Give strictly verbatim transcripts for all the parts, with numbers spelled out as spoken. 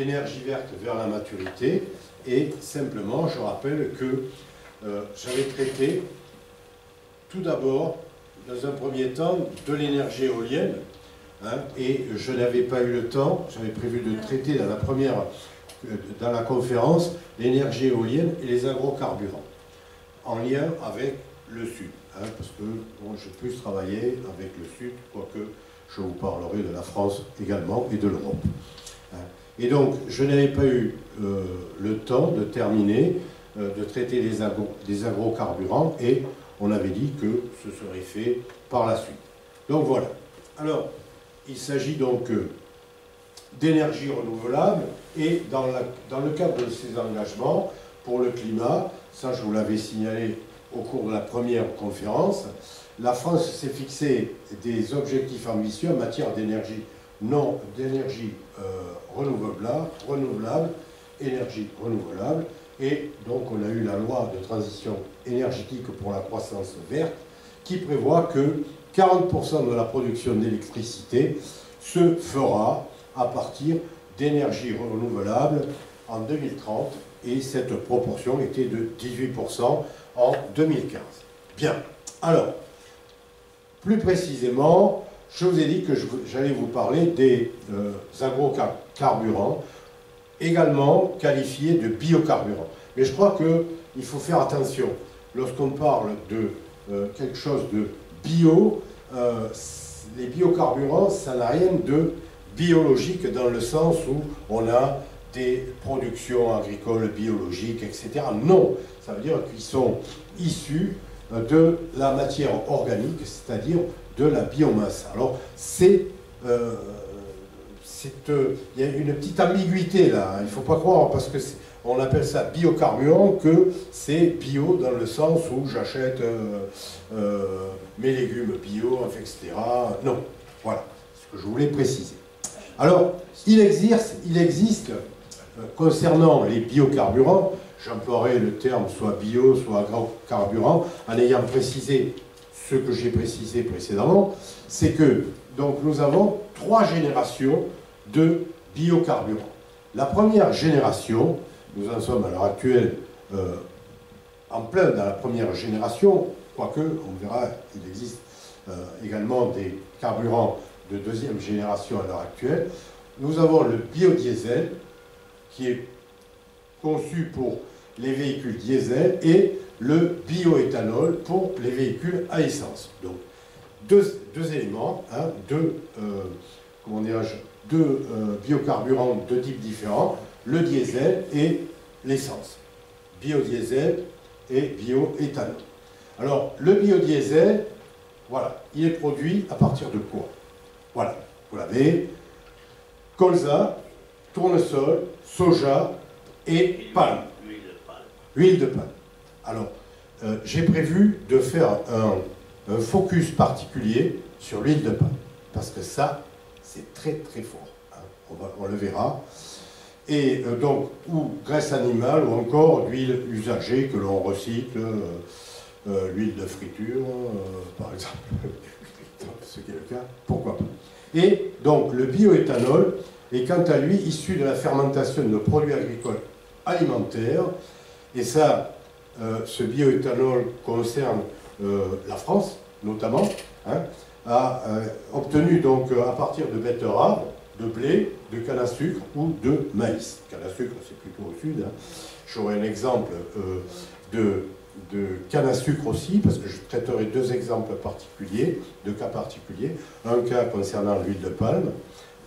énergie verte vers la maturité. Et simplement, je rappelle que euh, j'avais traité tout d'abord, dans un premier temps, de l'énergie éolienne. Hein, et je n'avais pas eu le temps, j'avais prévu de traiter dans la première, dans la conférence, l'énergie éolienne et les agrocarburants, en lien avec le Sud, hein, parce que bon, je puisse travailler avec le Sud, quoique je vous parlerai de la France également et de l'Europe. Hein. Et donc, je n'avais pas eu euh, le temps de terminer, euh, de traiter les, agro, les agrocarburants, et on avait dit que ce serait fait par la suite. Donc voilà. Alors, il s'agit donc d'énergie renouvelable et dans, la, dans le cadre de ces engagements pour le climat, ça je vous l'avais signalé au cours de la première conférence, la France s'est fixé des objectifs ambitieux en matière d'énergie non d'énergie euh, renouvelable, renouvelable, énergie renouvelable, et donc on a eu la loi de transition énergétique pour la croissance verte qui prévoit que quarante pour cent de la production d'électricité se fera à partir d'énergie renouvelable en deux mille trente, et cette proportion était de dix-huit pour cent en deux mille quinze. Bien, alors, plus précisément, je vous ai dit que j'allais vous parler des euh, agrocarburants, également qualifiés de biocarburants. Mais je crois qu'il faut faire attention. Lorsqu'on parle de euh, quelque chose de bio, euh, les biocarburants, ça n'a rien de biologique dans le sens où on a des productions agricoles biologiques, et cetera. Non, ça veut dire qu'ils sont issus de la matière organique, c'est-à-dire de la biomasse. Alors, c'est, euh, c'est, euh, y a une petite ambiguïté là, hein. Il ne faut pas croire parce que on appelle ça biocarburant que c'est bio dans le sens où j'achète euh, euh, mes légumes bio, et cetera. Non, voilà ce que je voulais préciser. Alors, il existe, il existe euh, concernant les biocarburants, j'emploierai le terme soit bio, soit agrocarburant, en ayant précisé ce que j'ai précisé précédemment, c'est que donc, nous avons trois générations de biocarburants. La première génération, nous en sommes à l'heure actuelle euh, en plein dans la première génération, quoique, on verra, il existe euh, également des carburants de deuxième génération à l'heure actuelle. Nous avons le biodiesel, qui est conçu pour les véhicules diesel, et le bioéthanol pour les véhicules à essence. Donc, deux, deux éléments, hein, deux, euh, comment dirais-je, deux euh, biocarburants de types différents, le diesel et l'essence. Biodiesel et bioéthanol. Alors, le biodiesel, voilà, il est produit à partir de quoi? Voilà, vous l'avez, colza, tournesol, soja et palme. Huile de palme. Huile de palme. Alors, euh, j'ai prévu de faire un, un focus particulier sur l'huile de palme, parce que ça, c'est très très fort, hein. On va, on le verra. Et euh, donc, ou graisse animale, ou encore d'huile usagée que l'on recycle, euh, euh, l'huile de friture, euh, par exemple, ce qui est le cas, pourquoi pas. Et donc, le bioéthanol est quant à lui issu de la fermentation de produits agricoles alimentaires, et ça, euh, ce bioéthanol concerne euh, la France, notamment, hein, a euh, obtenu donc euh, à partir de betteraves, de blé, de canne à sucre ou de maïs. Canne à sucre, c'est plutôt au sud, hein. J'aurai un exemple euh, de, de canne à sucre aussi, parce que je traiterai deux exemples particuliers, deux cas particuliers, un cas concernant l'huile de palme,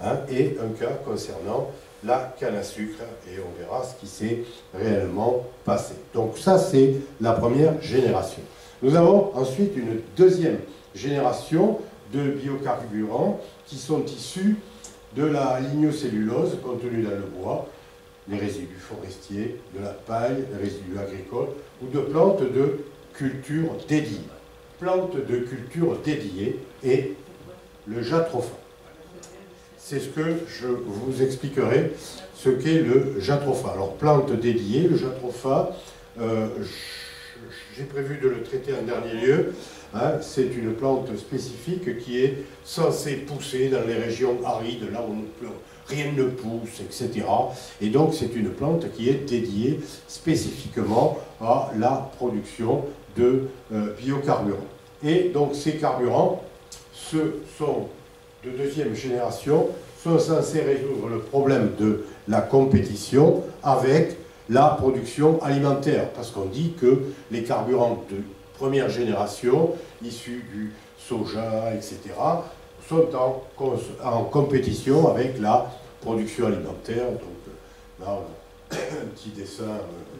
hein, et un cas concernant la canne à sucre, et on verra ce qui s'est réellement passé. Donc ça, c'est la première génération. Nous avons ensuite une deuxième génération de biocarburants qui sont issus de la lignocellulose contenue dans le bois, les résidus forestiers, de la paille, les résidus agricoles, ou de plantes de culture dédiées. Plantes de culture dédiées et le jatropha. C'est ce que je vous expliquerai, ce qu'est le jatropha. Alors, plantes dédiées, le jatropha, euh, j'ai prévu de le traiter en dernier lieu. Hein, c'est une plante spécifique qui est censée pousser dans les régions arides, là où rien ne pousse, et cetera. Et donc c'est une plante qui est dédiée spécifiquement à la production de euh, biocarburants. Et donc ces carburants, ceux sont de deuxième génération, sont censés résoudre le problème de la compétition avec la production alimentaire. Parce qu'on dit que les carburants de première génération, issus du soja, et cetera, sont en, en compétition avec la production alimentaire. Donc là, on a un petit dessin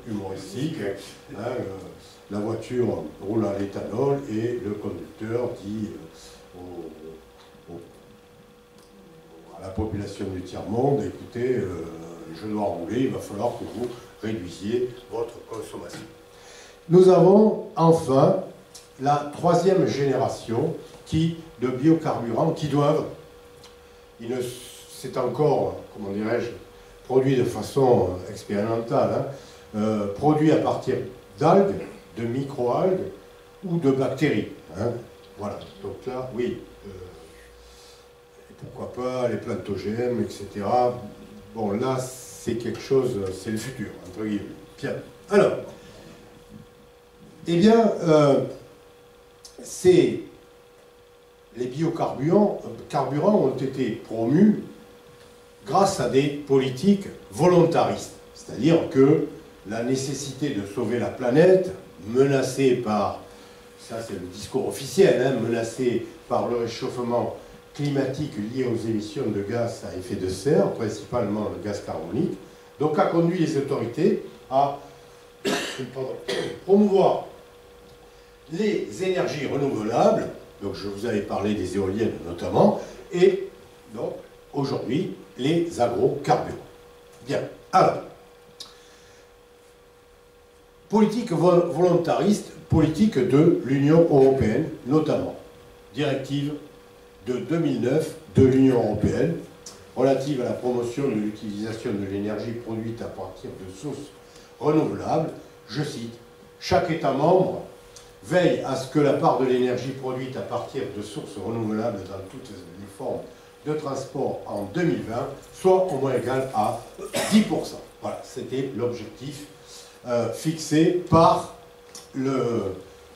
humoristique. Hein, euh, la voiture roule à l'éthanol et le conducteur dit euh, au, au, à la population du tiers-monde, écoutez, euh, je dois rouler, il va falloir que vous réduisiez votre consommation. Nous avons enfin la troisième génération qui, de biocarburants qui doivent, c'est encore, comment dirais-je, produit de façon expérimentale, hein, euh, produit à partir d'algues, de microalgues ou de bactéries. Hein. Voilà, donc là, oui, euh, et pourquoi pas les planétogènes, et cetera. Bon, là, c'est quelque chose, c'est le futur, entre guillemets. Bien. Alors, eh bien, euh, c'est les biocarburants carburants ont été promus grâce à des politiques volontaristes. C'est-à-dire que la nécessité de sauver la planète, menacée par, ça c'est le discours officiel, hein, menacée par le réchauffement climatique lié aux émissions de gaz à effet de serre, principalement le gaz carbonique, donc a conduit les autorités à pardon, promouvoir les énergies renouvelables, donc je vous avais parlé des éoliennes notamment, et donc aujourd'hui les agrocarburants. Bien, alors, politique volontariste, politique de l'Union européenne notamment, directive de deux mille neuf de l'Union européenne relative à la promotion de l'utilisation de l'énergie produite à partir de sources renouvelables, je cite, « Chaque État membre veille à ce que la part de l'énergie produite à partir de sources renouvelables dans toutes les formes de transport en deux mille vingt soit au moins égale à dix pour cent. » Voilà, c'était l'objectif euh, fixé par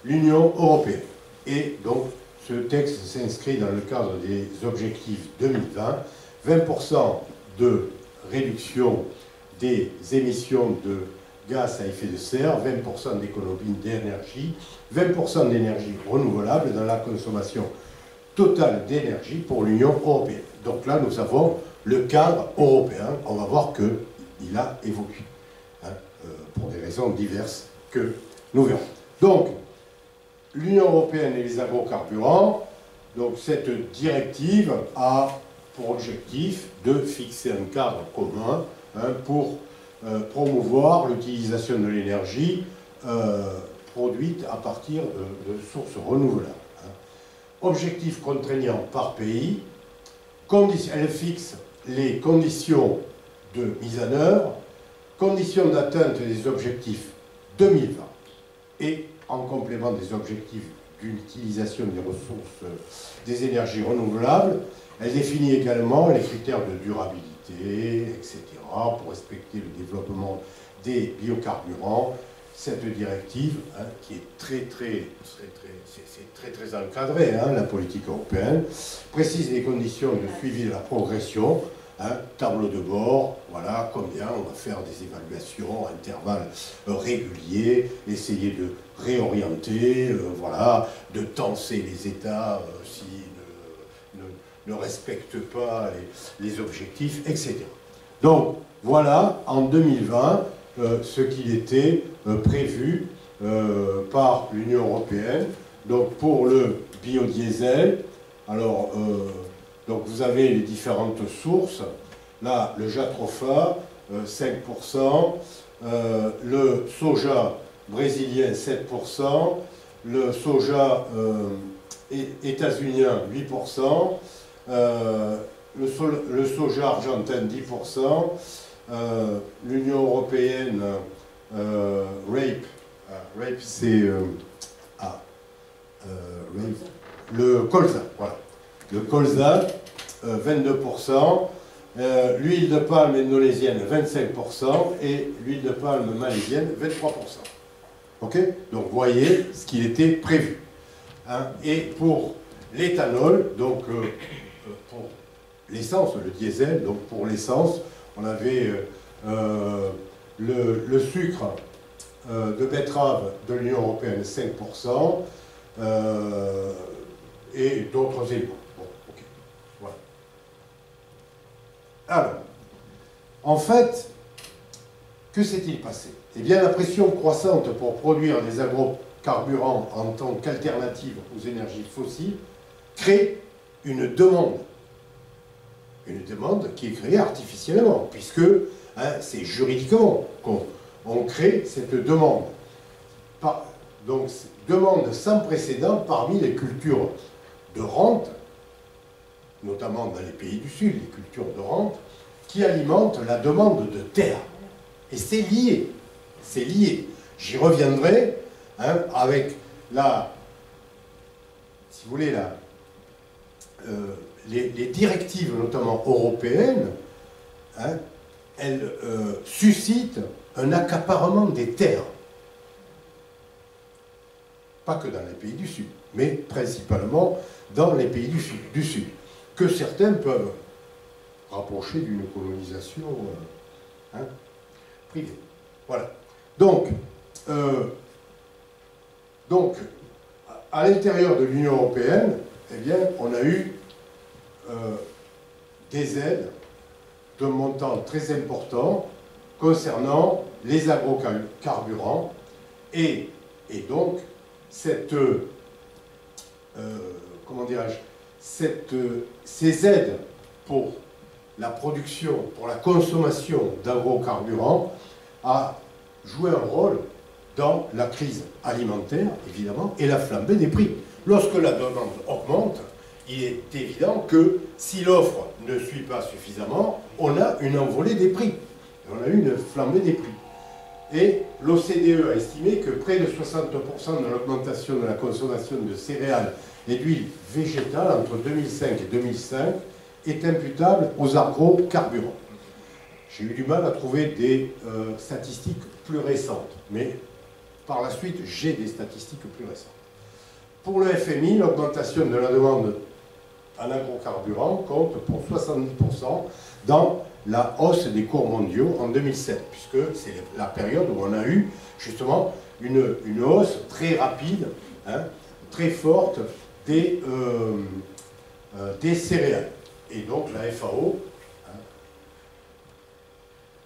l'Union européenne. Et donc, ce texte s'inscrit dans le cadre des objectifs deux mille vingt, vingt pour cent de réduction des émissions de gaz à effet de serre, vingt pour cent d'économie d'énergie, vingt pour cent d'énergie renouvelable dans la consommation totale d'énergie pour l'Union européenne. Donc là, nous avons le cadre européen. On va voir qu'il a évolué, hein, pour des raisons diverses que nous verrons. Donc, l'Union européenne et les agrocarburants, donc cette directive a pour objectif de fixer un cadre commun, hein, pour euh, promouvoir l'utilisation de l'énergie euh, produite à partir de, de sources renouvelables. Hein. Objectif contraignant par pays, elle fixe les conditions de mise en œuvre, conditions d'atteinte des objectifs deux mille vingt et en complément des objectifs d'utilisation des ressources des énergies renouvelables. Elle définit également les critères de durabilité, et cetera, pour respecter le développement des biocarburants. Cette directive, hein, qui est très, très, très, très, c'est très, très encadrée, hein, la politique européenne, précise les conditions de suivi de la progression, hein, tableau de bord, voilà combien on va faire des évaluations, intervalles réguliers, essayer de réorienter, euh, voilà, de tenser les États euh, s'ils ne, ne, ne respectent pas les, les objectifs, et cetera. Donc voilà en deux mille vingt euh, ce qu'il était euh, prévu euh, par l'Union européenne. Donc pour le biodiesel, alors. Euh, Donc vous avez les différentes sources. Là, le jatropha, euh, cinq pour cent. Euh, le soja brésilien, sept pour cent. Le soja euh, états-unien, huit pour cent. Euh, le, so le soja argentin, dix pour cent. Euh, L'Union européenne, euh, rape, uh, rape, c'est euh, ah, euh, le colza. Voilà. Le colza, euh, vingt-deux pour cent. Euh, l'huile de palme indonésienne, vingt-cinq pour cent. Et l'huile de palme malaisienne, vingt-trois pour cent. Okay, donc, voyez ce qu'il était prévu. Hein, et pour l'éthanol, donc euh, pour l'essence, le diesel, donc pour l'essence, on avait euh, le, le sucre euh, de betterave de l'Union européenne, cinq pour cent, euh, et d'autres éléments. Bon, okay, voilà. Alors, en fait, que s'est-il passé? Eh bien, la pression croissante pour produire des agrocarburants en tant qu'alternative aux énergies fossiles crée une demande. Une demande qui est créée artificiellement, puisque hein, c'est juridiquement qu'on on crée cette demande. Par, donc, demande sans précédent parmi les cultures de rente, notamment dans les pays du Sud, les cultures de rente, qui alimentent la demande de terre. Et c'est lié. C'est lié. J'y reviendrai hein, avec la, si vous voulez, la, euh, les, les directives, notamment européennes, hein, elles euh, suscitent un accaparement des terres. Pas que dans les pays du Sud, mais principalement dans les pays du Sud, du Sud que certains peuvent rapprocher d'une colonisation euh, hein, privée. Voilà. Donc, euh, donc, à l'intérieur de l'Union européenne, eh bien, on a eu euh, des aides de montant très important concernant les agrocarburants et, et donc cette, euh, comment dirais-je, cette, euh, ces aides pour la production, pour la consommation d'agrocarburants a jouer un rôle dans la crise alimentaire, évidemment, et la flambée des prix. Lorsque la demande augmente, il est évident que si l'offre ne suit pas suffisamment, on a une envolée des prix. On a eu une flambée des prix. Et l'O C D E a estimé que près de soixante pour cent de l'augmentation de la consommation de céréales et d'huile végétale entre deux mille cinq et deux mille cinq est imputable aux agrocarburants. J'ai eu du mal à trouver des euh, statistiques plus récentes, mais par la suite, j'ai des statistiques plus récentes. Pour le F M I, l'augmentation de la demande en agrocarburants compte pour soixante-dix pour cent dans la hausse des cours mondiaux en deux mille sept, puisque c'est la période où on a eu justement une, une hausse très rapide, hein, très forte des, euh, euh, des céréales. Et donc la F A O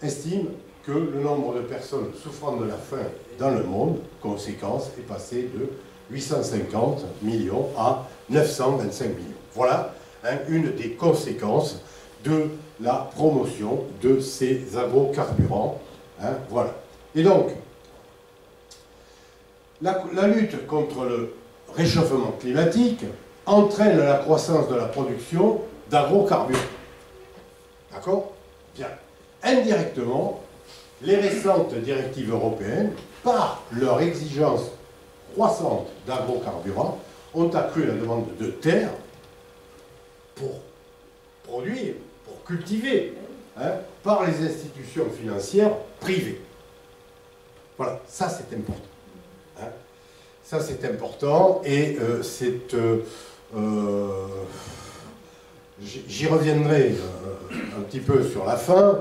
estime que le nombre de personnes souffrant de la faim dans le monde, conséquence, est passé de huit cent cinquante millions à neuf cent vingt-cinq millions. Voilà hein, une des conséquences de la promotion de ces agrocarburants. Hein, voilà. Et donc, la, la lutte contre le réchauffement climatique entraîne la croissance de la production d'agrocarburants. D'accord? Bien. Indirectement, les récentes directives européennes, par leur exigence croissante d'agrocarburants, ont accru la demande de terre pour produire, pour cultiver, hein, par les institutions financières privées. Voilà, ça c'est important. Hein. Ça c'est important et euh, c'est... Euh, euh, j'y reviendrai euh, un petit peu sur la fin.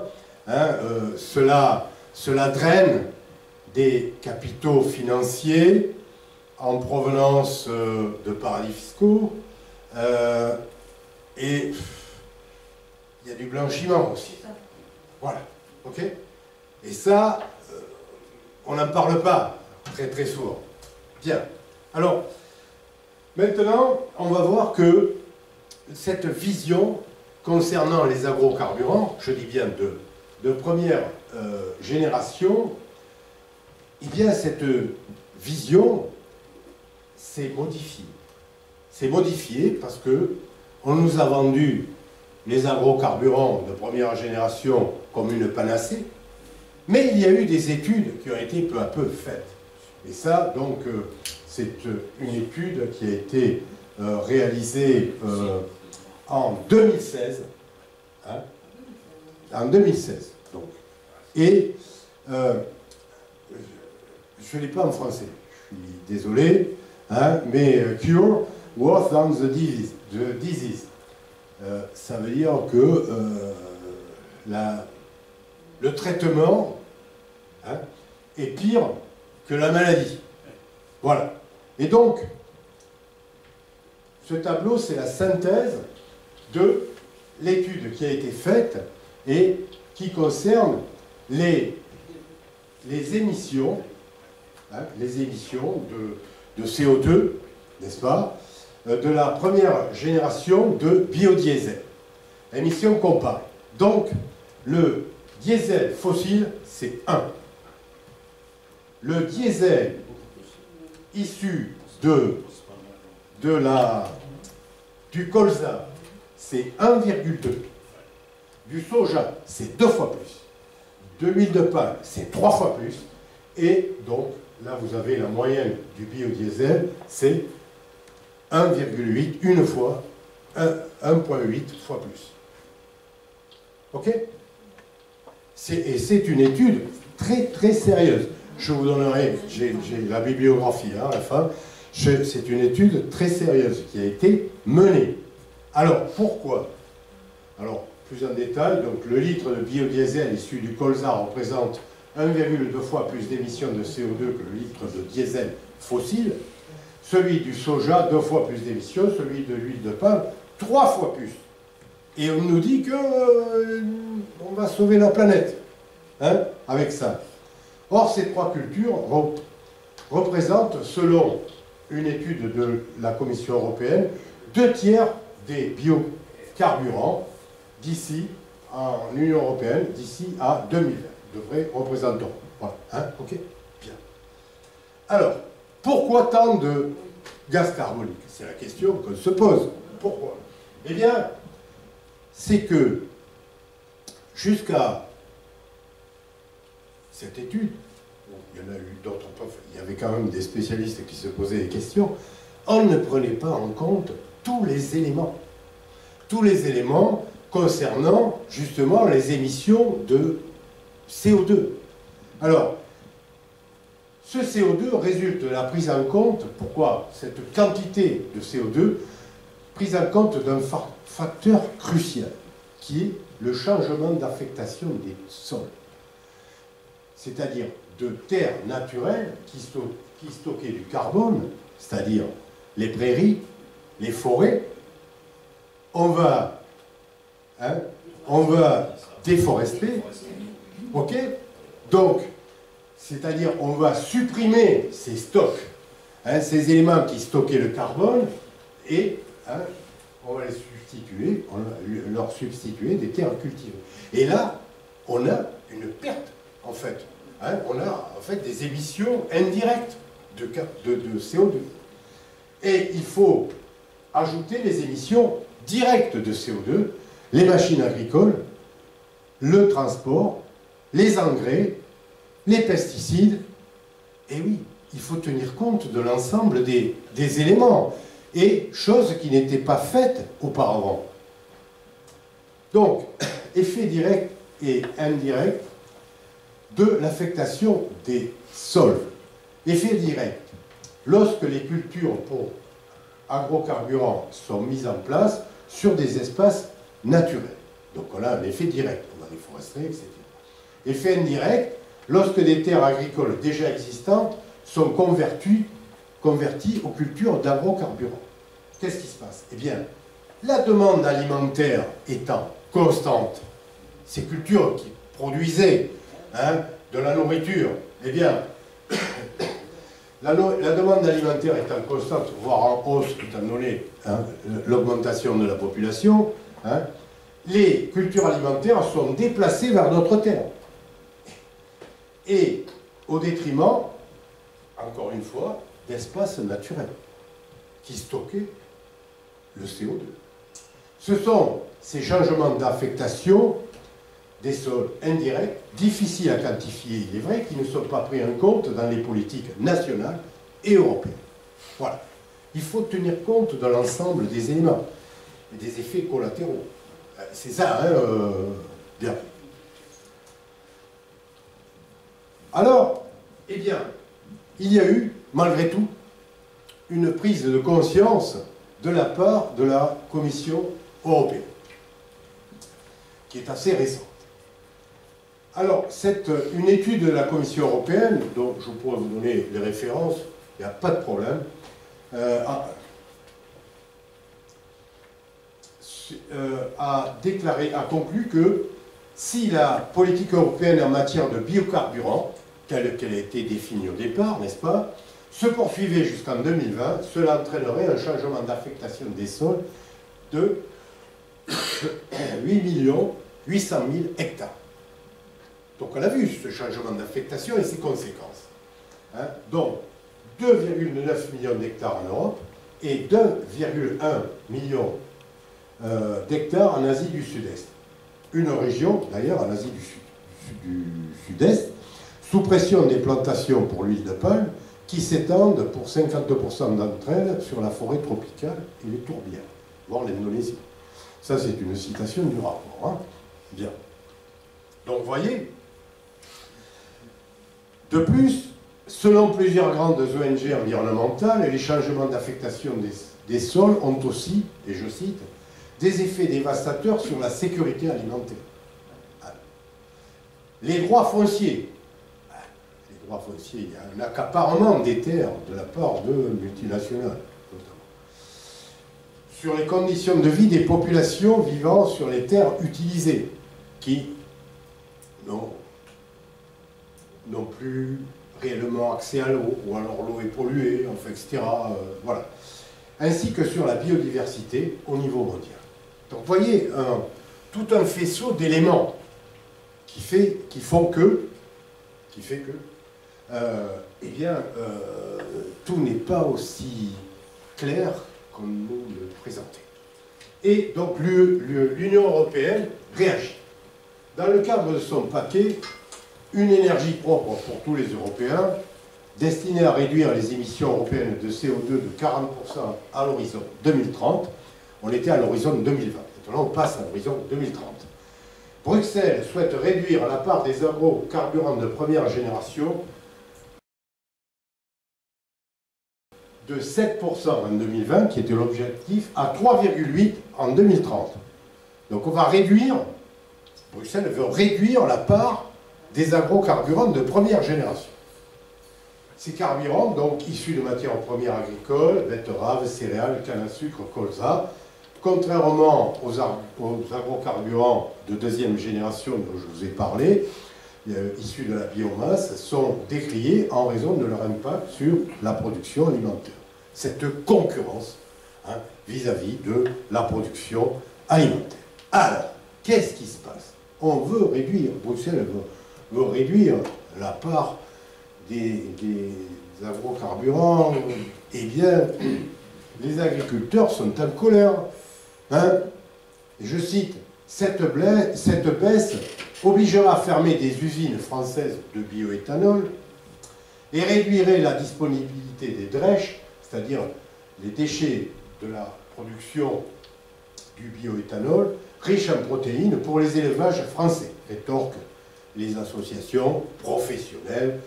Hein, euh, cela, cela draine des capitaux financiers en provenance euh, de paradis fiscaux euh, et il y a du blanchiment aussi. Voilà, ok. Et ça, euh, on n'en parle pas très très souvent. Bien. Alors, maintenant, on va voir que cette vision concernant les agrocarburants, je dis bien de de première euh, génération, eh bien cette vision s'est modifiée. C'est modifié parce que on nous a vendu les agrocarburants de première génération comme une panacée, mais il y a eu des études qui ont été peu à peu faites Et ça, donc, euh, c'est une étude qui a été euh, réalisée euh, en deux mille seize. Hein, en deux mille seize, donc. Et euh, je ne l'ai pas en français, je suis désolé, hein, mais « cure was on the disease ». The disease. Euh, ça veut dire que euh, la, le traitement hein, est pire que la maladie. Voilà. Et donc, ce tableau, c'est la synthèse de l'étude qui a été faite et qui concerne les, les émissions, hein, les émissions de, de C O deux, n'est-ce pas, de la première génération de biodiesel, émissions comparées. Donc, le diesel fossile, c'est un. Le diesel issu de, de la, du colza, c'est un virgule deux. Du soja, c'est deux fois plus. De l'huile de palme, c'est trois fois plus. Et donc, là, vous avez la moyenne du biodiesel, c'est un virgule huit, une fois, un virgule huit fois plus. OK? Et c'est une étude très, très sérieuse. Je vous donnerai, j'ai la bibliographie hein, à la fin. C'est une étude très sérieuse qui a été menée. Alors, pourquoi? Alors, plus en détail, donc le litre de biodiesel issu du colza représente un virgule deux fois plus d'émissions de C O deux que le litre de diesel fossile. Celui du soja, deux fois plus d'émissions, celui de l'huile de palme, trois fois plus. Et on nous dit que euh, on va sauver la planète hein, avec ça. Or, ces trois cultures rep représentent, selon une étude de la Commission européenne, deux tiers des biocarburants d'ici en Union européenne, d'ici à deux mille, de vrais représentants. Voilà. Hein, ok, bien. Alors, pourquoi tant de gaz carbonique? C'est la question qu'on se pose. Pourquoi? Eh bien, c'est que jusqu'à cette étude, il y en a eu d'autres, il y avait quand même des spécialistes qui se posaient des questions, on ne prenait pas en compte tous les éléments. Tous les éléments concernant justement les émissions de C O deux. Alors, ce C O deux résulte de la prise en compte, pourquoi cette quantité de C O deux, prise en compte d'un facteur crucial, qui est le changement d'affectation des sols. C'est-à-dire de terres naturelles qui, sto qui stockaient du carbone, c'est-à-dire les prairies, les forêts, on va, hein, on va déforester, ok? Donc, c'est-à-dire on va supprimer ces stocks, hein, ces éléments qui stockaient le carbone, et hein, on va les substituer, on va leur substituer des terres cultivées. Et là, on a une perte, en fait. Hein, on a en fait des émissions indirectes de, de, de C O deux. Et il faut ajouter les émissions directes de C O deux, les machines agricoles, le transport, les engrais, les pesticides, et oui, il faut tenir compte de l'ensemble des, des éléments, et chose qui n'était pas faite auparavant. Donc, effet direct et indirect de l'affectation des sols. Effet direct, lorsque les cultures pour agrocarburants sont mises en place sur des espaces naturels. Donc on a un effet direct, on va déforester, et cetera. Effet indirect, lorsque des terres agricoles déjà existantes sont converties, converties aux cultures d'agrocarburants. Qu'est-ce qui se passe? Eh bien, la demande alimentaire étant constante, ces cultures qui produisaient hein, de la nourriture, eh bien, la, no la demande alimentaire étant constante, voire en hausse, étant donné hein, l'augmentation de la population, hein, les cultures alimentaires sont déplacées vers d'autres terres. Et au détriment, encore une fois, d'espaces naturels qui stockaient le C O deux. Ce sont ces changements d'affectation des sols indirects, difficiles à quantifier, il est vrai, qui ne sont pas pris en compte dans les politiques nationales et européennes. Voilà. Il faut tenir compte de l'ensemble des éléments et des effets collatéraux. C'est ça, hein, euh, bien. Alors, eh bien, il y a eu, malgré tout, une prise de conscience de la part de la Commission européenne, qui est assez récente. Alors, cette, une étude de la Commission européenne, dont je pourrais vous donner les références, il n'y a pas de problème, euh, a, euh, a déclaré, a conclu que si la politique européenne en matière de biocarburants, telle qu'elle a été définie au départ, n'est-ce pas, se poursuivait jusqu'en deux mille vingt, cela entraînerait un changement d'affectation des sols de huit millions huit cent mille hectares. Donc on a vu ce changement d'affectation et ses conséquences. Hein, donc deux virgule neuf millions d'hectares en Europe et deux virgule un millions euh, d'hectares en Asie du Sud-Est. Une région d'ailleurs en Asie du Sud-Est, du Sud-Est, sous pression des plantations pour l'huile de palme, qui s'étendent pour cinquante-deux pour cent d'entre elles sur la forêt tropicale et les tourbières, voire l'Indonésie. Ça, c'est une citation du rapport. Hein. Bien. Donc, voyez. De plus, selon plusieurs grandes O N G environnementales, les changements d'affectation des, des sols ont aussi, et je cite, des effets dévastateurs sur la sécurité alimentaire. Les droits fonciers. Les droits fonciers, il y a un accaparement des terres de la part de multinationales. Sur les conditions de vie des populations vivant sur les terres utilisées, qui n'ont plus réellement accès à l'eau, ou alors l'eau est polluée, enfin, et cetera. Euh, voilà. Ainsi que sur la biodiversité au niveau mondial. Donc vous voyez, un, tout un faisceau d'éléments qui, fait, qui font que, qui fait que, euh, eh bien, euh, tout n'est pas aussi clair comme nous le présenter. Et donc l'Union européenne réagit. Dans le cadre de son paquet, une énergie propre pour tous les Européens, destinée à réduire les émissions européennes de C O deux de quarante pour cent à l'horizon deux mille trente. On était à l'horizon deux mille vingt. Maintenant, on passe à l'horizon deux mille trente. Bruxelles souhaite réduire la part des agrocarburants de première génération de sept pour cent en deux mille vingt, qui était l'objectif, à trois virgule huit pour cent en deux mille trente. Donc on va réduire, Bruxelles veut réduire la part des agrocarburants de première génération. Ces carburants, donc issus de matières premières agricoles, betteraves, céréales, canne à sucre, colza, contrairement aux, aux agrocarburants de deuxième génération dont je vous ai parlé, issus de la biomasse, sont décriés en raison de leur impact sur la production alimentaire. Cette concurrence vis-à-vis hein, -vis de la production alimentaire. Alors, qu'est-ce qui se passe? On veut réduire, Bruxelles veut, veut réduire la part des, des agrocarburants. Eh bien, les agriculteurs sont en colère. Hein? Je cite, cette, blaise, cette baisse obligera à fermer des usines françaises de bioéthanol et réduirait la disponibilité des drèches, c'est-à-dire les déchets de la production du bioéthanol, riche en protéines pour les élevages français, rétorquent les associations professionnelles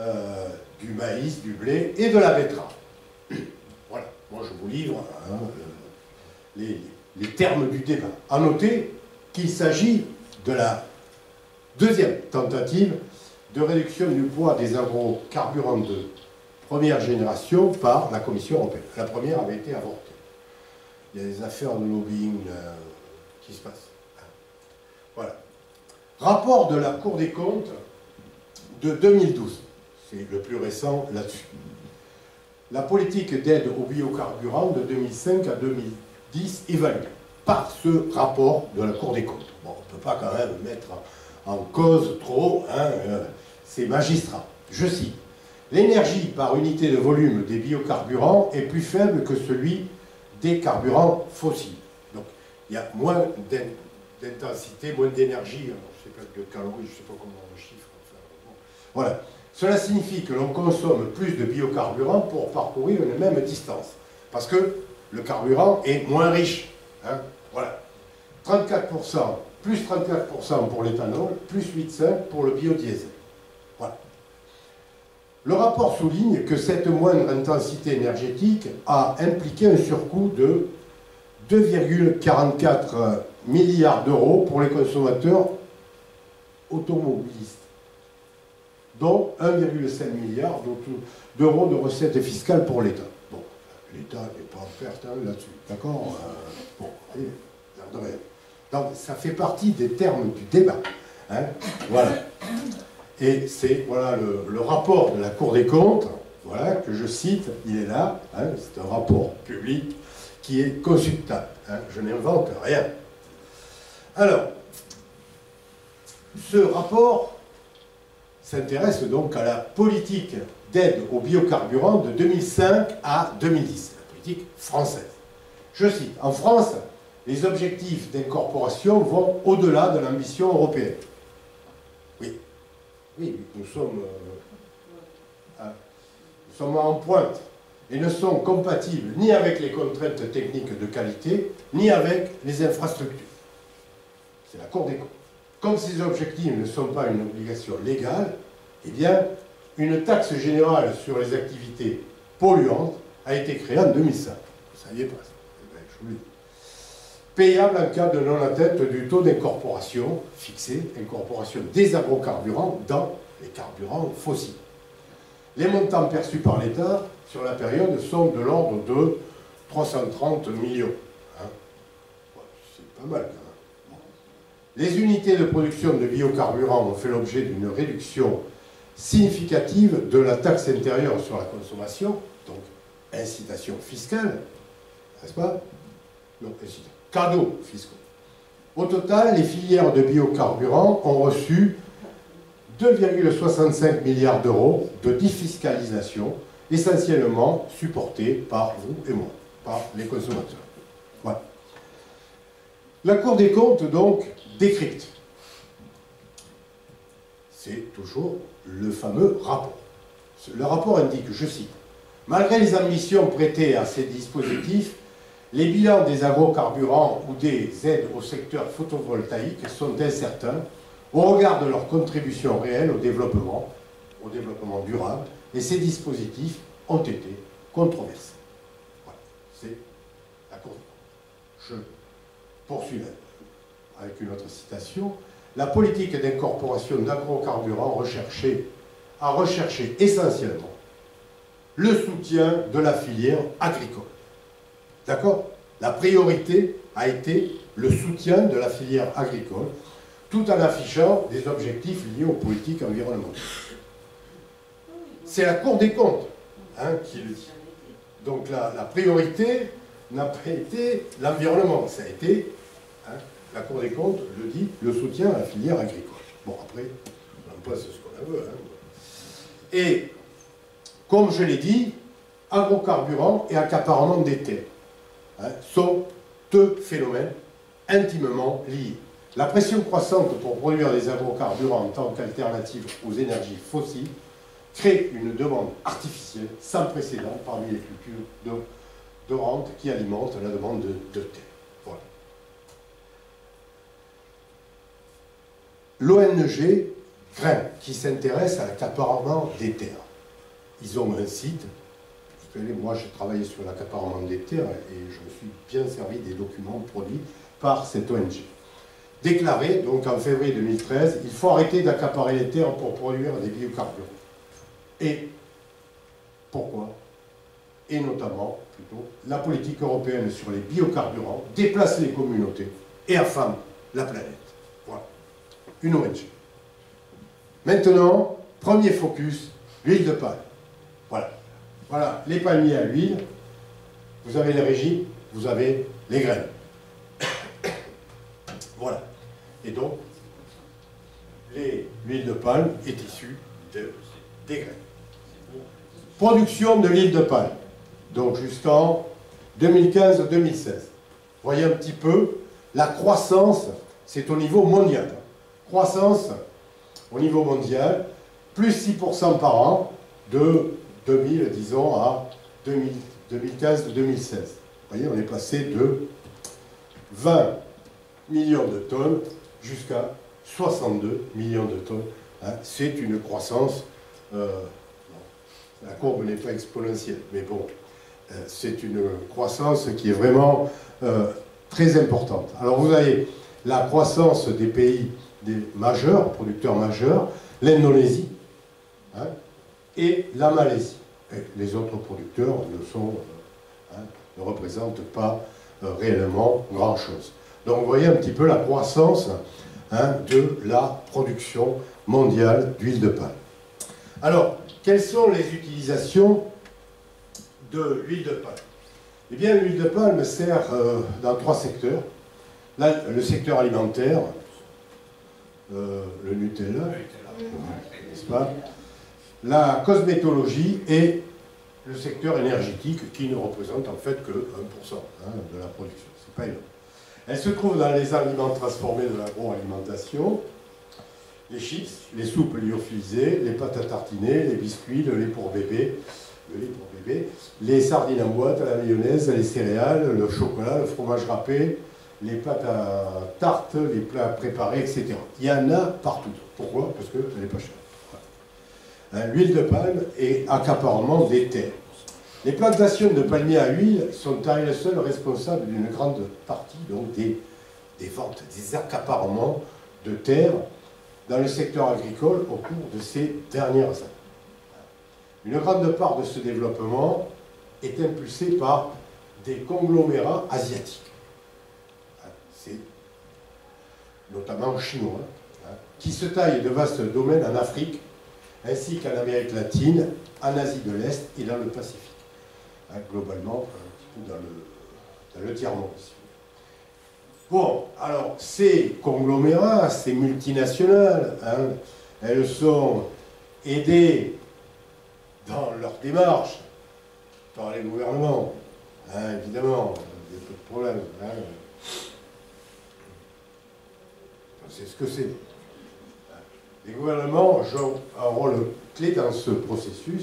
euh, du maïs, du blé et de la betterave. Voilà, moi je vous livre hein, les, les termes du débat. À noter qu'il s'agit de la deuxième tentative de réduction du poids des agrocarburants de première génération par la Commission européenne. La première avait été avortée. Il y a des affaires de lobbying euh, qui se passent. Voilà. Rapport de la Cour des comptes de deux mille douze. C'est le plus récent là-dessus. La politique d'aide aux biocarburants de deux mille cinq à deux mille dix évaluée par ce rapport de la Cour des comptes. Bon, on ne peut pas quand même mettre en cause trop hein, euh, ces magistrats. Je cite, l'énergie par unité de volume des biocarburants est plus faible que celui des carburants fossiles. Donc, il y a moins d'intensité, moins d'énergie. Je ne sais pas de calories, je ne sais pas comment on le chiffre. Enfin, bon. Voilà. Cela signifie que l'on consomme plus de biocarburant pour parcourir une même distance. Parce que le carburant est moins riche. Hein, voilà. trente-quatre pour cent, plus trente-quatre pour cent pour l'éthanol, plus huit virgule cinq pour cent pour le biodiesel. Voilà. Le rapport souligne que cette moindre intensité énergétique a impliqué un surcoût de deux virgule quarante-quatre milliards d'euros pour les consommateurs automobilistes, dont un virgule cinq milliard d'euros de recettes fiscales pour l'État. Bon, l'État n'est pas en perte hein, là-dessus, d'accord euh, Bon, allez, regardez. Donc, ça fait partie des termes du débat. Hein, voilà. Et c'est voilà, le, le rapport de la Cour des comptes, voilà, que je cite, il est là, hein, c'est un rapport public qui est consultable. Hein, je n'invente rien. Alors, ce rapport s'intéresse donc à la politique d'aide aux biocarburants de deux mille cinq à deux mille dix, la politique française. Je cite, en France, les objectifs d'incorporation vont au-delà de l'ambition européenne. Oui, oui, nous sommes, euh, nous sommes en pointe et ne sont compatibles ni avec les contraintes techniques de qualité, ni avec les infrastructures. C'est la Cour des comptes. Comme ces objectifs ne sont pas une obligation légale, eh bien, une taxe générale sur les activités polluantes a été créée en deux mille cinq. Vous ne saviez pas ça. Eh bien, je vous le dis. Payable en cas de non-atteinte du taux d'incorporation fixé, incorporation des agrocarburants dans les carburants fossiles. Les montants perçus par l'État sur la période sont de l'ordre de trois cent trente millions. Hein, c'est pas mal quand même. Les unités de production de biocarburants ont fait l'objet d'une réduction significative de la taxe intérieure sur la consommation, donc incitation fiscale, n'est-ce pas? Non, incitation, cadeau fiscal. Au total, les filières de biocarburants ont reçu deux virgule soixante-cinq milliards d'euros de défiscalisation, essentiellement supportée par vous et moi, par les consommateurs. Voilà. La Cour des comptes, donc, décrypte. C'est toujours le fameux rapport. Le rapport indique, je cite, « Malgré les ambitions prêtées à ces dispositifs, les bilans des agrocarburants ou des aides au secteur photovoltaïque sont incertains au regard de leur contribution réelle au développement, au développement durable, et ces dispositifs ont été controversés. » Voilà, c'est la Cour des comptes. Je poursuivre avec une autre citation. La politique d'incorporation d'agrocarburants recherchée a recherché essentiellement le soutien de la filière agricole. D'accord? La priorité a été le soutien de la filière agricole, tout en affichant des objectifs liés aux politiques environnementales. C'est la Cour des comptes hein, qui le dit. Donc la, la priorité n'a pas été l'environnement, ça a été. La Cour des comptes le dit, le soutien à la filière agricole. Bon, après, on en passe ce qu'on veut. Hein. Et, comme je l'ai dit, agrocarburants et accaparement des terres hein, sont deux phénomènes intimement liés. La pression croissante pour produire des agrocarburants en tant qu'alternative aux énergies fossiles crée une demande artificielle sans précédent parmi les cultures de, de rente qui alimentent la demande de, de terre. L'O N G Grain, qui s'intéresse à l'accaparement des terres. Ils ont un site. Moi, j'ai travaillé sur l'accaparement des terres et je me suis bien servi des documents produits par cette O N G. Déclaré, donc en février deux mille treize, il faut arrêter d'accaparer les terres pour produire des biocarburants. Et pourquoi? Et notamment, plutôt, la politique européenne sur les biocarburants déplace les communautés et affame la planète. Une O N G. Maintenant, premier focus, l'huile de palme. Voilà. Voilà, les palmiers à l'huile, vous avez les régimes, vous avez les graines. Voilà. Et donc, l'huile de palme est issue de, des graines. Production de l'huile de palme. Donc jusqu'en deux mille quinze deux mille seize. Voyez un petit peu la croissance c'est au niveau mondial. Croissance au niveau mondial, plus six pour cent par an de deux mille, disons, à deux mille quinze ou deux mille seize. Vous voyez, on est passé de vingt millions de tonnes jusqu'à soixante-deux millions de tonnes. Hein, c'est une croissance, euh, la courbe n'est pas exponentielle, mais bon, euh, c'est une croissance qui est vraiment euh, très importante. Alors vous avez la croissance des pays des majeurs, producteurs majeurs, l'Indonésie hein, et la Malaisie. Et les autres producteurs ne, sont, hein, ne représentent pas euh, réellement grand-chose. Donc vous voyez un petit peu la croissance hein, de la production mondiale d'huile de palme. Alors, quelles sont les utilisations de l'huile de palme? Eh bien, l'huile de palme sert euh, dans trois secteurs. Là, le secteur alimentaire, euh, le Nutella, n'est-ce pas? La cosmétologie et le secteur énergétique qui ne représente en fait que un pour cent hein, de la production. C'est pas énorme. Elle se trouve dans les aliments transformés de l'agroalimentation, les chips, les soupes lyophilisées, les pâtes à tartiner, les biscuits, le lait pour bébé, le lait pour bébé, les sardines en boîte, la mayonnaise, les céréales, le chocolat, le fromage râpé, les pâtes à tarte, les plats préparés, et cetera. Il y en a partout. Pourquoi? Parce qu'elle n'est pas chère. L'huile de palme et accaparement des terres. Les plantations de palmiers à huile sont à elles seules responsables d'une grande partie donc, des, des ventes, des accaparements de terres dans le secteur agricole au cours de ces dernières années. Une grande part de ce développement est impulsée par des conglomérats asiatiques. C'est notamment chinois, qui se taillent de vastes domaines en Afrique, ainsi qu'en Amérique latine, en Asie de l'Est et dans le Pacifique. Globalement, un petit peu dans le, dans le tiers-monde. Bon, alors, ces conglomérats, ces multinationales, hein, elles sont aidées dans leur démarche par les gouvernements, hein, évidemment, il y a peu de problèmes. Hein. C'est ce que c'est. Les gouvernements jouent un rôle clé dans ce processus.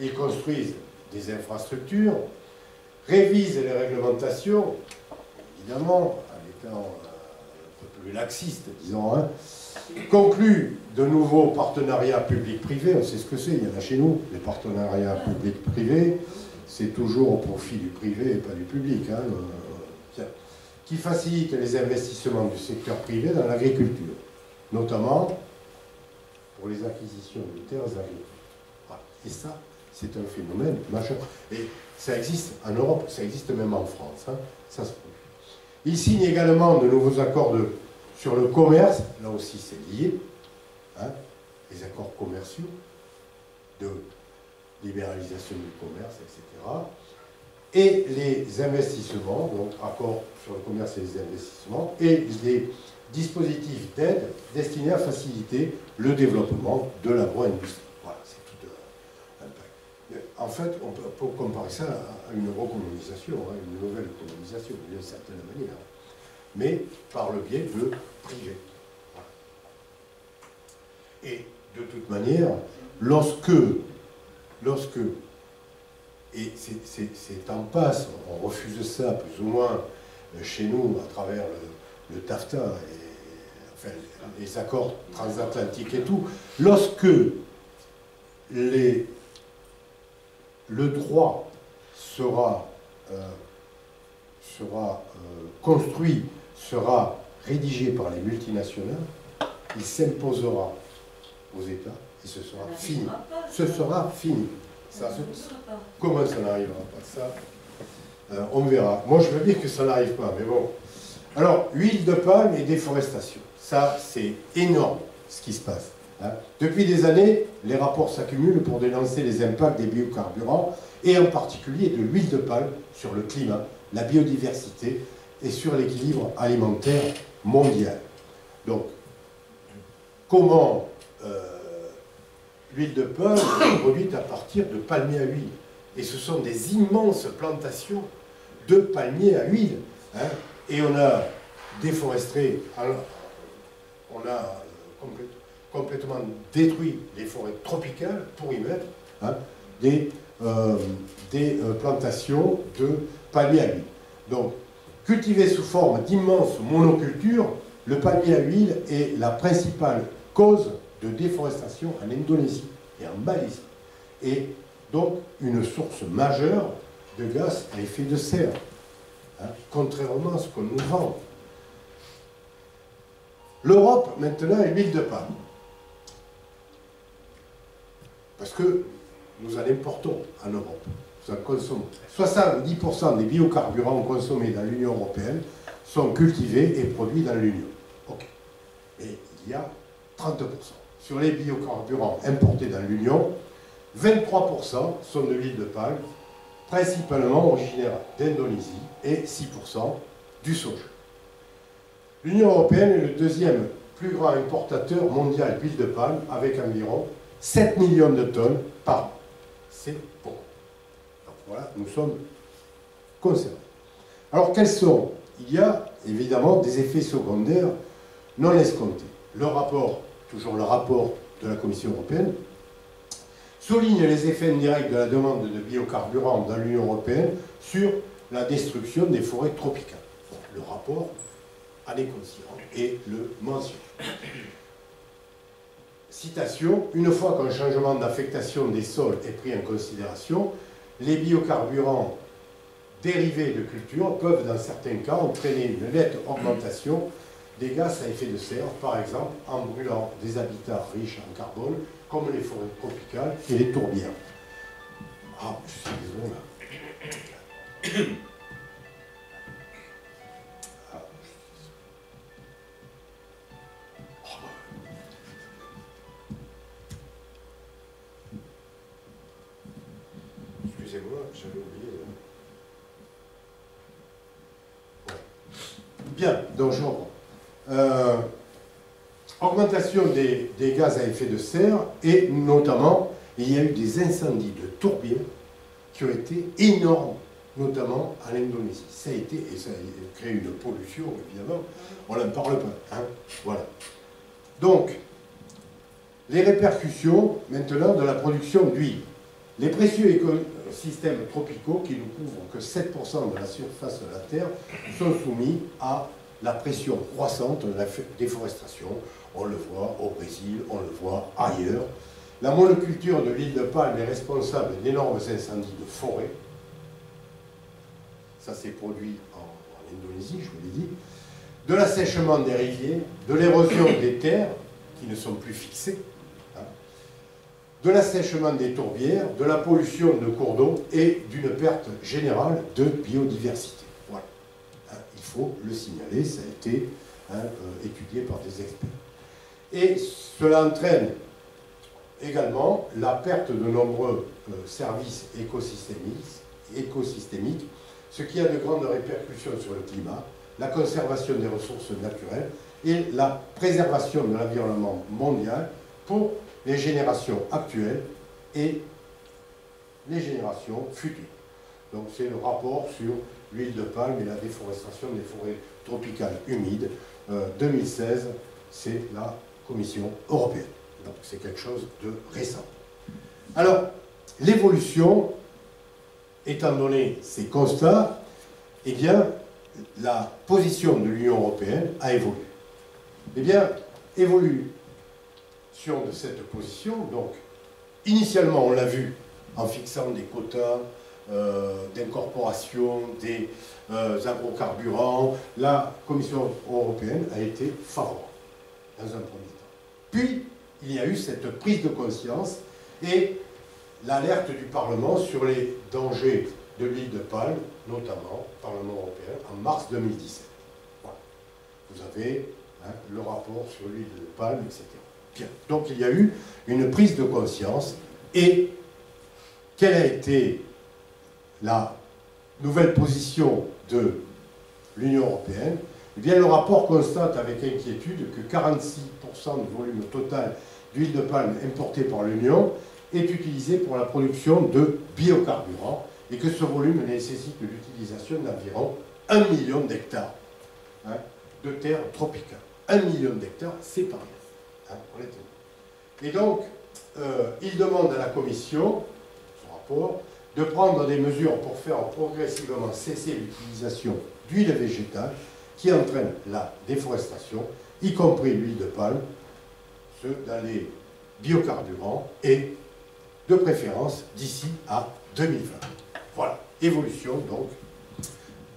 Ils construisent des infrastructures, révisent les réglementations, évidemment, en étant un peu plus laxiste, disons, hein, concluent de nouveaux partenariats public-privé, on sait ce que c'est, il y en a chez nous, les partenariats public-privé, c'est toujours au profit du privé et pas du public, hein, le, le, qui facilitent les investissements du secteur privé dans l'agriculture, notamment pour les acquisitions de terres agricoles. Voilà. Et ça, c'est un phénomène majeur. Et ça existe en Europe, ça existe même en France, hein, ça se produit. Il signe également de nouveaux accords de, sur le commerce, là aussi c'est lié, hein, les accords commerciaux de libéralisation du commerce, et cetera. Et les investissements, donc accords sur le commerce et les investissements, et les dispositifs d'aide destinés à faciliter le développement de l'agro-industrie. Voilà, c'est tout un impact. En fait, on peut, on peut comparer ça à une recolonisation, hein, une nouvelle colonisation, d'une certaine manière, mais par le biais de privés. Voilà. Et de toute manière, lorsque, lorsque et c'est en passe, on refuse ça plus ou moins chez nous à travers le, le TAFTA, et, enfin, les accords transatlantiques et tout, lorsque les, le droit sera, euh, sera euh, construit, sera rédigé par les multinationales, il s'imposera aux États et ce sera fini. Ce sera fini. Ça, comment ça n'arrivera pas ça euh, on verra. Moi, je veux dire que ça n'arrive pas, mais bon. Alors, huile de palme et déforestation. Ça, c'est énorme, ce qui se passe. Hein. Depuis des années, les rapports s'accumulent pour dénoncer les impacts des biocarburants, et en particulier de l'huile de palme sur le climat, la biodiversité et sur l'équilibre alimentaire mondial. Donc, comment... Euh, L'huile de palme est produite à partir de palmiers à huile. Et ce sont des immenses plantations de palmiers à huile. Hein. Et on a déforesté, on a euh, complète, complètement détruit les forêts tropicales pour y mettre hein, des, euh, des euh, plantations de palmiers à huile. Donc, cultivé sous forme d'immenses monocultures, le palmier à huile est la principale cause de déforestation en Indonésie et en Malaisie. Et donc, une source majeure de gaz à effet de serre, hein, contrairement à ce qu'on nous vend. L'Europe, maintenant, est l'huile de palme. Parce que nous en importons en Europe. Nous en consommons. soixante-dix pour cent des biocarburants consommés dans l'Union européenne sont cultivés et produits dans l'Union. Ok. Et il y a trente pour cent. Sur les biocarburants importés dans l'Union, vingt-trois pour cent sont de l'huile de palme, principalement originaire d'Indonésie, et six pour cent du soja. L'Union européenne est le deuxième plus grand importateur mondial d'huile de palme, avec environ sept millions de tonnes par an. C'est beaucoup. Donc voilà, nous sommes concernés. Alors quels sont? Il y a évidemment des effets secondaires non escomptés. Le rapport, toujours le rapport de la Commission européenne, souligne les effets indirects de la demande de biocarburants dans l'Union européenne sur la destruction des forêts tropicales. Bon, le rapport en est conscient et le mentionne. Citation, une fois qu'un changement d'affectation des sols est pris en considération, les biocarburants dérivés de culture peuvent dans certains cas entraîner une nette augmentation des gaz à effet de serre, par exemple en brûlant des habitats riches en carbone, comme les forêts tropicales et les tourbières. Ah, je suis désolé là. Ah. Oh. Excusez-moi, j'avais oublié. Là. Bien, donc je reprends. Euh, augmentation des, des gaz à effet de serre et notamment il y a eu des incendies de tourbières qui ont été énormes, notamment en Indonésie. Ça a été, et ça a créé une pollution évidemment, on n'en parle pas. Hein, voilà. Donc, les répercussions maintenant de la production d'huile. Les précieux écosystèmes tropicaux qui ne couvrent que sept pour cent de la surface de la Terre sont soumis à la pression croissante de la déforestation, on le voit au Brésil, on le voit ailleurs. La monoculture de l'huile de palme est responsable d'énormes incendies de forêt. Ça s'est produit en, en Indonésie, je vous l'ai dit. De l'assèchement des rivières, de l'érosion des terres, qui ne sont plus fixées, hein, de l'assèchement des tourbières, de la pollution de cours d'eau et d'une perte générale de biodiversité. Il faut le signaler, ça a été hein, euh, étudié par des experts. Et cela entraîne également la perte de nombreux euh, services écosystémiques, écosystémiques, ce qui a de grandes répercussions sur le climat, la conservation des ressources naturelles et la préservation de l'environnement mondial pour les générations actuelles et les générations futures. Donc c'est le rapport sur l'huile de palme et la déforestation des forêts tropicales humides, euh, deux mille seize, c'est la Commission européenne. Donc c'est quelque chose de récent. Alors, l'évolution, étant donné ces constats, eh bien, la position de l'Union européenne a évolué. Eh bien, évolution de cette position, donc, initialement, on l'a vu, en fixant des quotas, Euh, d'incorporation des euh, agrocarburants, la Commission européenne a été favorable dans un premier temps. Puis, il y a eu cette prise de conscience et l'alerte du Parlement sur les dangers de l'huile de palme, notamment au Parlement européen, en mars deux mille dix-sept. Voilà. Vous avez hein, le rapport sur l'huile de palme, et cetera. Bien. Donc, il y a eu une prise de conscience et quelle a été la nouvelle position de l'Union européenne, eh bien, le rapport constate avec inquiétude que quarante-six pour cent du volume total d'huile de palme importée par l'Union est utilisé pour la production de biocarburants et que ce volume nécessite l'utilisation d'environ un million d'hectares hein, de terres tropicales. un million d'hectares, c'est pas rien. Hein, honnêtement. Et donc, euh, il demande à la Commission, son rapport, de prendre des mesures pour faire progressivement cesser l'utilisation d'huile végétale qui entraîne la déforestation, y compris l'huile de palme, ce dans les biocarburants, et de préférence d'ici à deux mille vingt. Voilà, évolution donc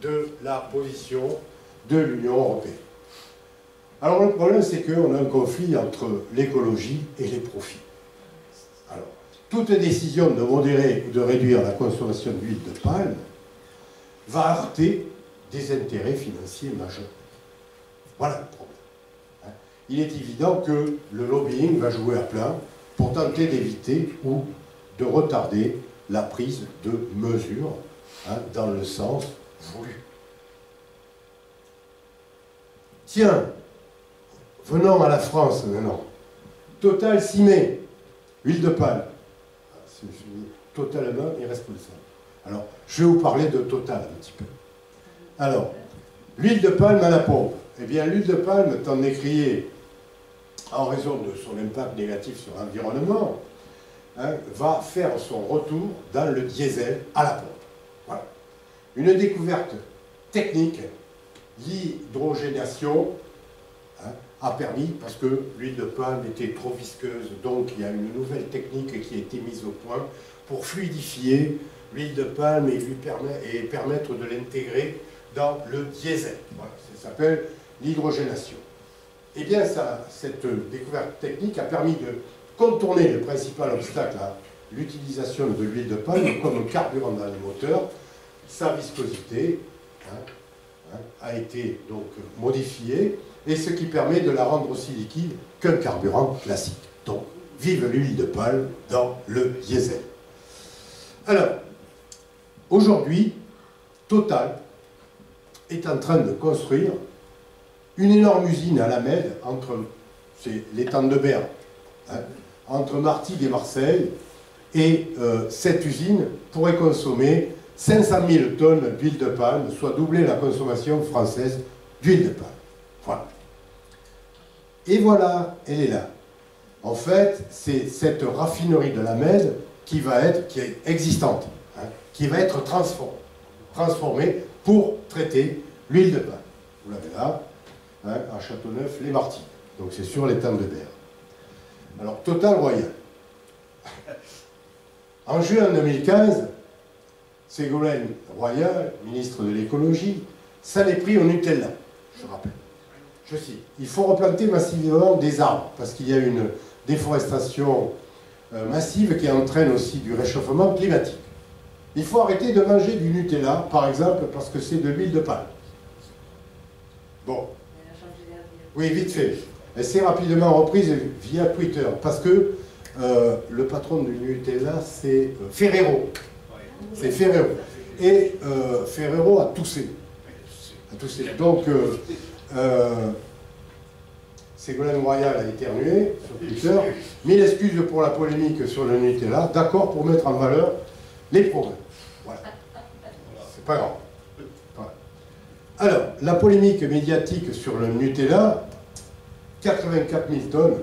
de la position de l'Union européenne. Alors le problème, c'est qu'on a un conflit entre l'écologie et les profits. Alors, toute décision de modérer ou de réduire la consommation d'huile de palme va heurter des intérêts financiers majeurs. Voilà le problème. Il est évident que le lobbying va jouer à plein pour tenter d'éviter ou de retarder la prise de mesures hein, dans le sens voulu. Tiens, venons à la France maintenant. Total s'y met, huile de palme. C'est totalement irresponsable. Alors, je vais vous parler de Total un petit peu. Alors, l'huile de palme à la pompe. Eh bien, l'huile de palme, tant décriée en raison de son impact négatif sur l'environnement, hein, va faire son retour dans le diesel à la pompe. Voilà. Une découverte technique, l'hydrogénation, hein, a permis, parce que l'huile de palme était trop visqueuse, donc il y a une nouvelle technique qui a été mise au point pour fluidifier l'huile de palme et, lui permet, et permettre de l'intégrer dans le diesel. Voilà, ça s'appelle l'hydrogénation. Eh bien, ça, cette découverte technique a permis de contourner le principal obstacle à l'utilisation de l'huile de palme comme carburant dans les moteurs. Sa viscosité hein, hein, a été donc modifiée, et ce qui permet de la rendre aussi liquide qu'un carburant classique. Donc, vive l'huile de palme dans le diesel. Alors, aujourd'hui, Total est en train de construire une énorme usine à La Mède, entre l'étang de Berre, hein, entre Martigues et Marseille, et euh, cette usine pourrait consommer cinq cent mille tonnes d'huile de palme, soit doubler la consommation française d'huile de palme. Voilà. Et voilà, elle est là. En fait, c'est cette raffinerie de La Mède qui va être, qui est existante, hein, qui va être transformée, transformée pour traiter l'huile de palme. Vous l'avez là. Hein, à Châteauneuf, les Martigues. Donc c'est sur l'étang de Berre. Alors, Total Royal. En juin deux mille quinze, Ségolène Royal, ministre de l'écologie, s'en est pris au Nutella, je rappelle. Je cite, il faut replanter massivement des arbres, parce qu'il y a une déforestation euh, massive qui entraîne aussi du réchauffement climatique. Il faut arrêter de manger du Nutella, par exemple, parce que c'est de l'huile de palme. Bon. Oui, vite fait. Elle s'est rapidement reprise via Twitter, parce que euh, le patron du Nutella, c'est euh, Ferrero. C'est Ferrero. Et euh, Ferrero a toussé. A toussé. Donc, euh, euh, Ségolène Royal a éternué sur Twitter. Mille excuses pour la polémique sur le Nutella. D'accord pour mettre en valeur les progrès. Voilà. C'est pas grave. Alors, la polémique médiatique sur le Nutella, quatre-vingt-quatre mille tonnes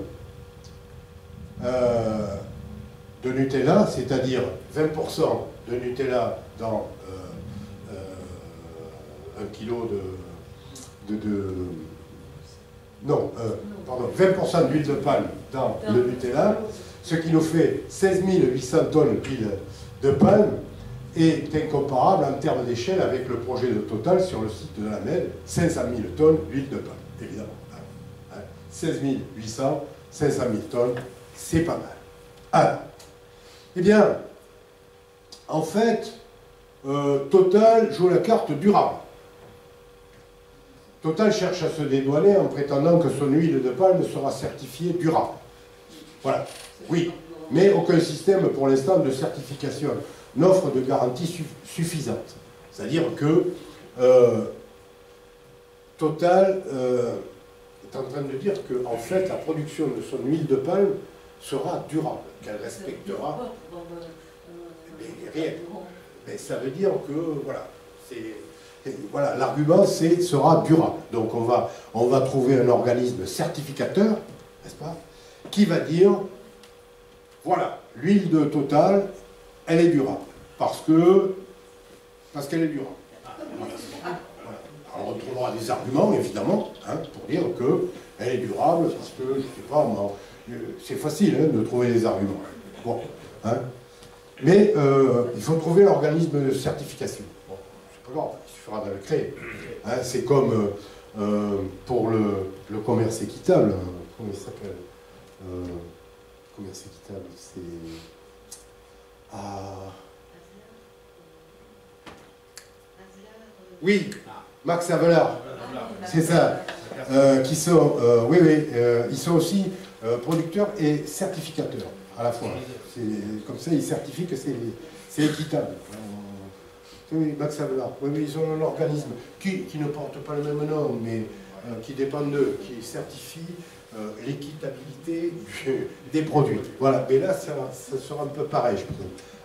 euh, de Nutella, c'est-à-dire vingt pour cent de Nutella dans euh, euh, un kilo de... de, de non, euh, pardon, vingt pour cent d'huile de palme dans le Nutella, ce qui nous fait seize mille huit cents tonnes d'huile de palme, est incomparable en termes d'échelle avec le projet de Total sur le site de La Mède, cinq cent mille tonnes d'huile de palme, évidemment. seize mille huit cents, cinq cent mille tonnes, c'est pas mal. Alors, eh bien, en fait, euh, Total joue la carte durable. Total cherche à se dédouaner en prétendant que son huile de palme sera certifiée durable. Voilà, oui, mais aucun système pour l'instant de certification n'offre de garantie suffisante. C'est-à-dire que euh, Total euh, est en train de dire que, en fait, la production de son huile de palme sera durable, qu'elle respectera. Mais rien. Mais ça veut dire que, voilà, c'est Et voilà, l'argument c'est sera durable. Donc on va, on va trouver un organisme certificateur, n'est-ce pas, qui va dire voilà, l'huile de Total, elle est durable. Parce que parce qu'elle est durable. Voilà. Voilà. Alors on retrouvera des arguments, évidemment, hein, pour dire qu'elle est durable, parce que, je ne sais pas, c'est facile hein, de trouver des arguments. Bon, hein. Mais euh, il faut trouver l'organisme de certification. Bon, c'est pas grave, il suffira de le créer. Hein, c'est comme euh, euh, pour le, le commerce équitable. Comment il s'appelle euh, commerce équitable, c'est... Ah... Oui, Max Havelaar, c'est ça, euh, qui sont, euh, oui, oui, euh, ils sont aussi euh, producteurs et certificateurs à la fois. Comme ça, ils certifient que c'est équitable. Euh, oui, Max Havelaar, oui, mais ils ont un organisme qui, qui ne porte pas le même nom, mais euh, qui dépend d'eux, qui certifie euh, l'équitabilité des produits. Voilà, mais là, ça, ça sera un peu pareil, je pense.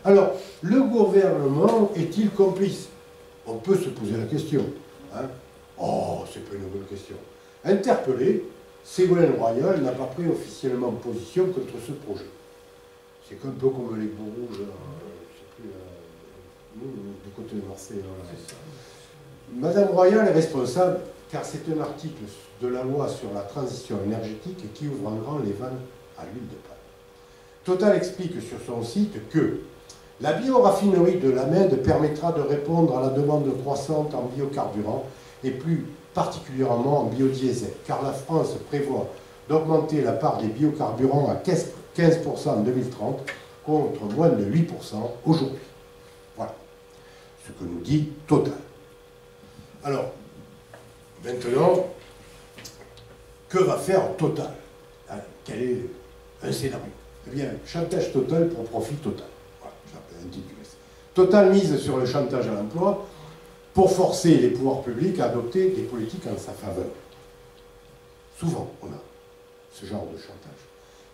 Alors, le gouvernement est-il complice? On peut se poser la question. Hein. Oh, c'est pas une bonne question. Interpellée, Ségolène Royal n'a pas pris officiellement position contre ce projet. C'est un peu comme les beaux rouges, euh, je ne sais plus, euh, du côté de Marseille. Voilà. Madame Royal est responsable, car c'est un article de la loi sur la transition énergétique qui ouvre en grand les vannes à l'huile de palme. Total explique sur son site que la bioraffinerie de La Mède permettra de répondre à la demande croissante en biocarburant et plus particulièrement en biodiesel, car la France prévoit d'augmenter la part des biocarburants à quinze pour cent en deux mille trente contre moins de huit pour cent aujourd'hui. Voilà ce que nous dit Total. Alors, maintenant, que va faire Total? Quel est un scénario? Eh bien, chantage total pour profit total. Total mise sur le chantage à l'emploi pour forcer les pouvoirs publics à adopter des politiques en sa faveur. Souvent, on a ce genre de chantage.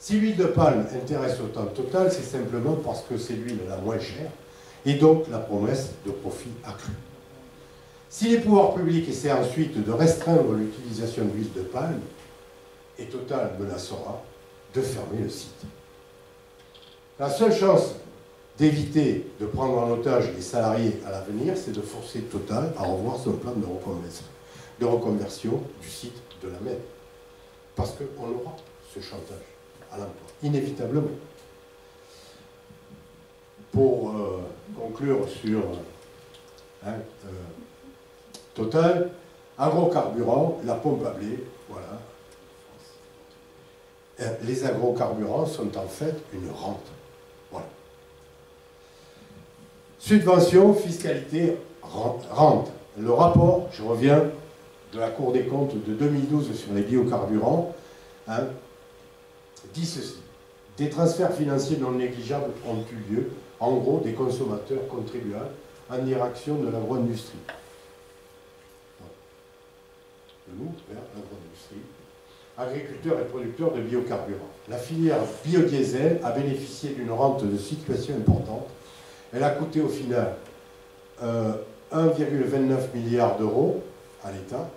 Si l'huile de palme intéresse autant Total, c'est simplement parce que c'est l'huile la moins chère et donc la promesse de profit accru. Si les pouvoirs publics essaient ensuite de restreindre l'utilisation d'huile de palme, et Total menacera de fermer le site. La seule chance d'éviter de prendre en otage les salariés à l'avenir, c'est de forcer Total à revoir son plan de reconversion, de reconversion du site de La Mède. Parce qu'on aura ce chantage à l'emploi, inévitablement. Pour euh, conclure sur hein, euh, Total, agrocarburants, la pompe à blé, voilà. Les agrocarburants sont en fait une rente. Subvention, fiscalité, rente. Le rapport, je reviens, de la Cour des comptes de deux mille douze sur les biocarburants, hein, dit ceci. Des transferts financiers non négligeables ont eu lieu, en gros des consommateurs contribuables, en direction de l'agro-industrie. De nous, vers l'agro-industrie. Agriculteurs et producteurs de biocarburants. La filière biodiesel a bénéficié d'une rente de situation importante. Elle a coûté au final euh, un virgule vingt-neuf milliard d'euros à l'État.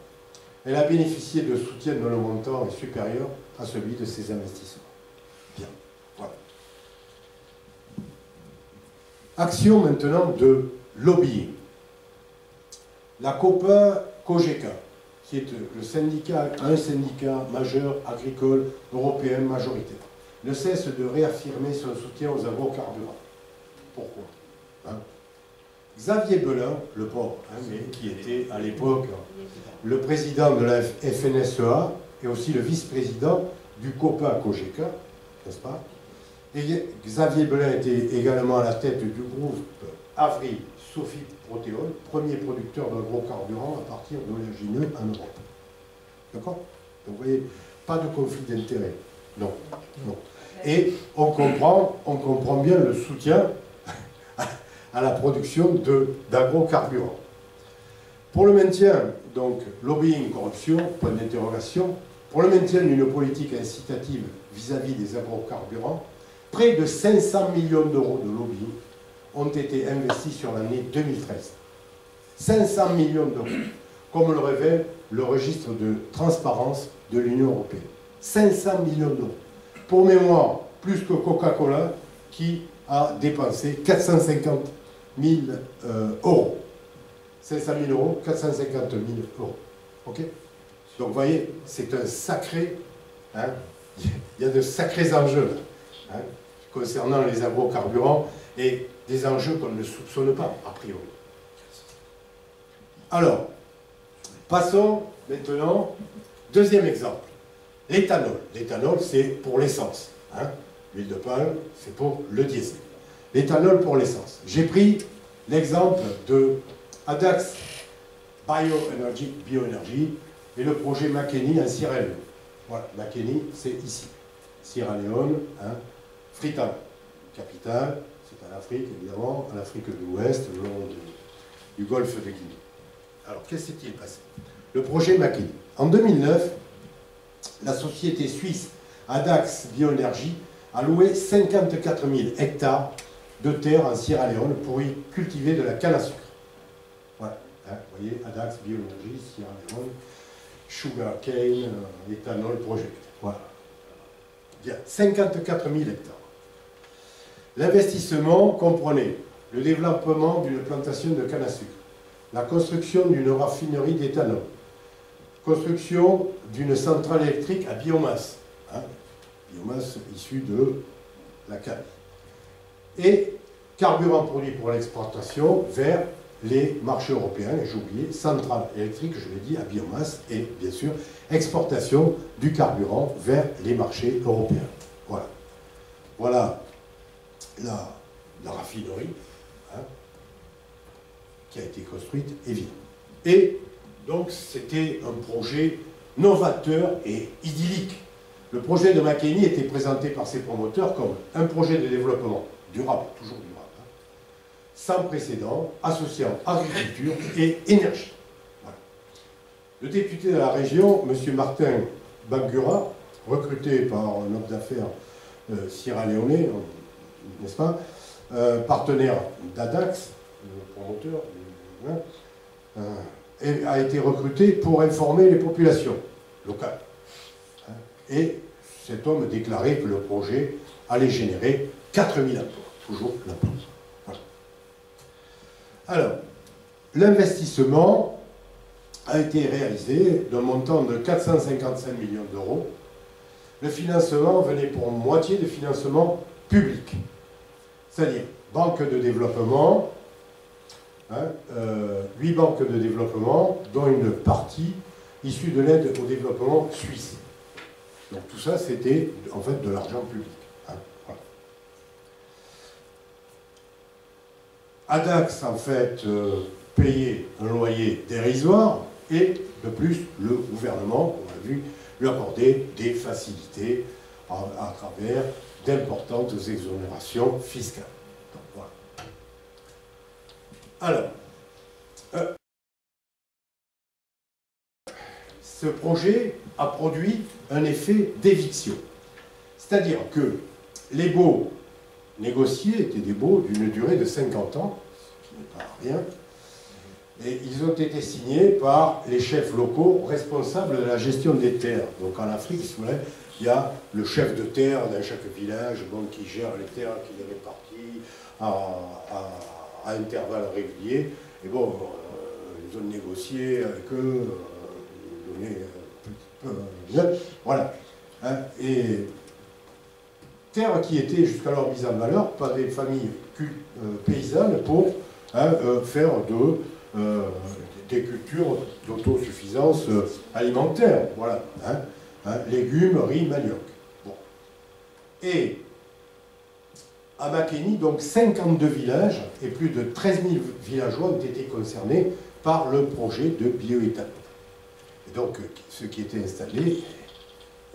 Elle a bénéficié de soutien dont le montant est supérieur à celui de ses investissements. Bien, voilà. Action maintenant de lobbying. La COPA COGECA, qui est le syndicat, un syndicat majeur agricole européen majoritaire, ne cesse de réaffirmer son soutien aux agrocarburants. Pourquoi? Hein? Xavier Beulin, le pauvre, hein, mais qui était à l'époque le président de la F N S E A et aussi le vice-président du COPA COGECA, n'est-ce pas? Et Xavier Beulin était également à la tête du groupe Avril Sofiprotéol, premier producteur d'agrocarburants à partir d'oléagineux en Europe. D'accord? Donc vous voyez, pas de conflit d'intérêt. Non, non. Et on comprend, on comprend bien le soutien à la production d'agrocarburants. Pour le maintien, donc, lobbying, corruption, point d'interrogation, pour le maintien d'une politique incitative vis-à-vis des agrocarburants, près de cinq cents millions d'euros de lobbying ont été investis sur l'année deux mille treize. cinq cents millions d'euros, comme le révèle le registre de transparence de l'Union européenne. cinq cents millions d'euros. Pour mémoire, plus que Coca-Cola, qui a dépensé quatre cent cinquante mille euros. cinq cent mille euros, quatre cent cinquante mille euros. OK ? Donc, vous voyez, c'est un sacré... Hein, il y a de sacrés enjeux hein, concernant les agrocarburants et des enjeux qu'on ne soupçonne pas, a priori. Alors, passons maintenant, deuxième exemple, l'éthanol. L'éthanol, c'est pour l'essence. Hein. L'huile de palme, c'est pour le diesel. L'éthanol pour l'essence. J'ai pris l'exemple de Addax Bioenergy, Bioenergy et le projet McKenny en Sierra Leone. Voilà, Makeni, c'est ici. Sierra Leone, hein, Freetown, capitale, c'est en Afrique, évidemment, en Afrique de l'Ouest, le long de, du golfe de Guinée. Alors, qu'est-ce qui s'est passé? Le projet Makeni. En deux mille neuf, la société suisse Addax Bioenergy a loué cinquante-quatre mille hectares de terre en Sierra Leone pour y cultiver de la canne à sucre. Voilà, hein, vous voyez, Addax Bioenergy, Sierra Leone... Sugar cane, éthanol, project. Voilà. Bien, cinquante-quatre mille hectares. L'investissement comprenait le développement d'une plantation de canne à sucre, la construction d'une raffinerie d'éthanol, construction d'une centrale électrique à biomasse, hein, biomasse issue de la canne, et carburant produit pour l'exportation vers les marchés européens, et j'ai oublié, centrales électriques, je l'ai dit, à biomasse, et bien sûr, exportation du carburant vers les marchés européens. Voilà. Voilà la, la raffinerie hein, qui a été construite, évidemment. Et donc, c'était un projet novateur et idyllique. Le projet de Makeni était présenté par ses promoteurs comme un projet de développement durable, toujours durable, sans précédent, associant agriculture et énergie. Voilà. Le député de la région, M. Martin Bagura, recruté par un homme d'affaires euh, Sierra Leone, n'est-ce pas, euh, partenaire d'Adax, le promoteur, euh, euh, a été recruté pour informer les populations locales. Et cet homme déclarait que le projet allait générer quatre mille emplois, toujours l'emploi. Alors, l'investissement a été réalisé d'un montant de quatre cent cinquante-cinq millions d'euros. Le financement venait pour moitié de financement public, c'est-à-dire banque de développement, hein, euh, huit banques de développement, dont une partie issue de l'aide au développement suisse. Donc tout ça, c'était en fait de l'argent public. Addax, en fait, euh, payait un loyer dérisoire et, de plus, le gouvernement, on l'a vu, lui accordait des facilités à, à travers d'importantes exonérations fiscales. Donc, voilà. Alors, euh, ce projet a produit un effet d'éviction. C'est-à-dire que les baux négociés étaient des baux d'une durée de cinquante ans, ce qui n'est pas rien, et ils ont été signés par les chefs locaux responsables de la gestion des terres. Donc en Afrique, il y a le chef de terre dans chaque village, bon, qui gère les terres, qui les répartit à, à, à intervalles réguliers, et bon, euh, ils ont négocié avec eux, euh, donné un petit peu, euh, voilà. Hein, et... terres qui étaient jusqu'alors mises en valeur par des familles paysannes pour hein, euh, faire de, euh, des cultures d'autosuffisance alimentaire. Voilà. Hein, hein, légumes, riz, manioc. Bon. Et à Makeni, donc cinquante-deux villages et plus de treize mille villageois ont été concernés par le projet de bioéthanol. Et donc, ceux qui étaient installés,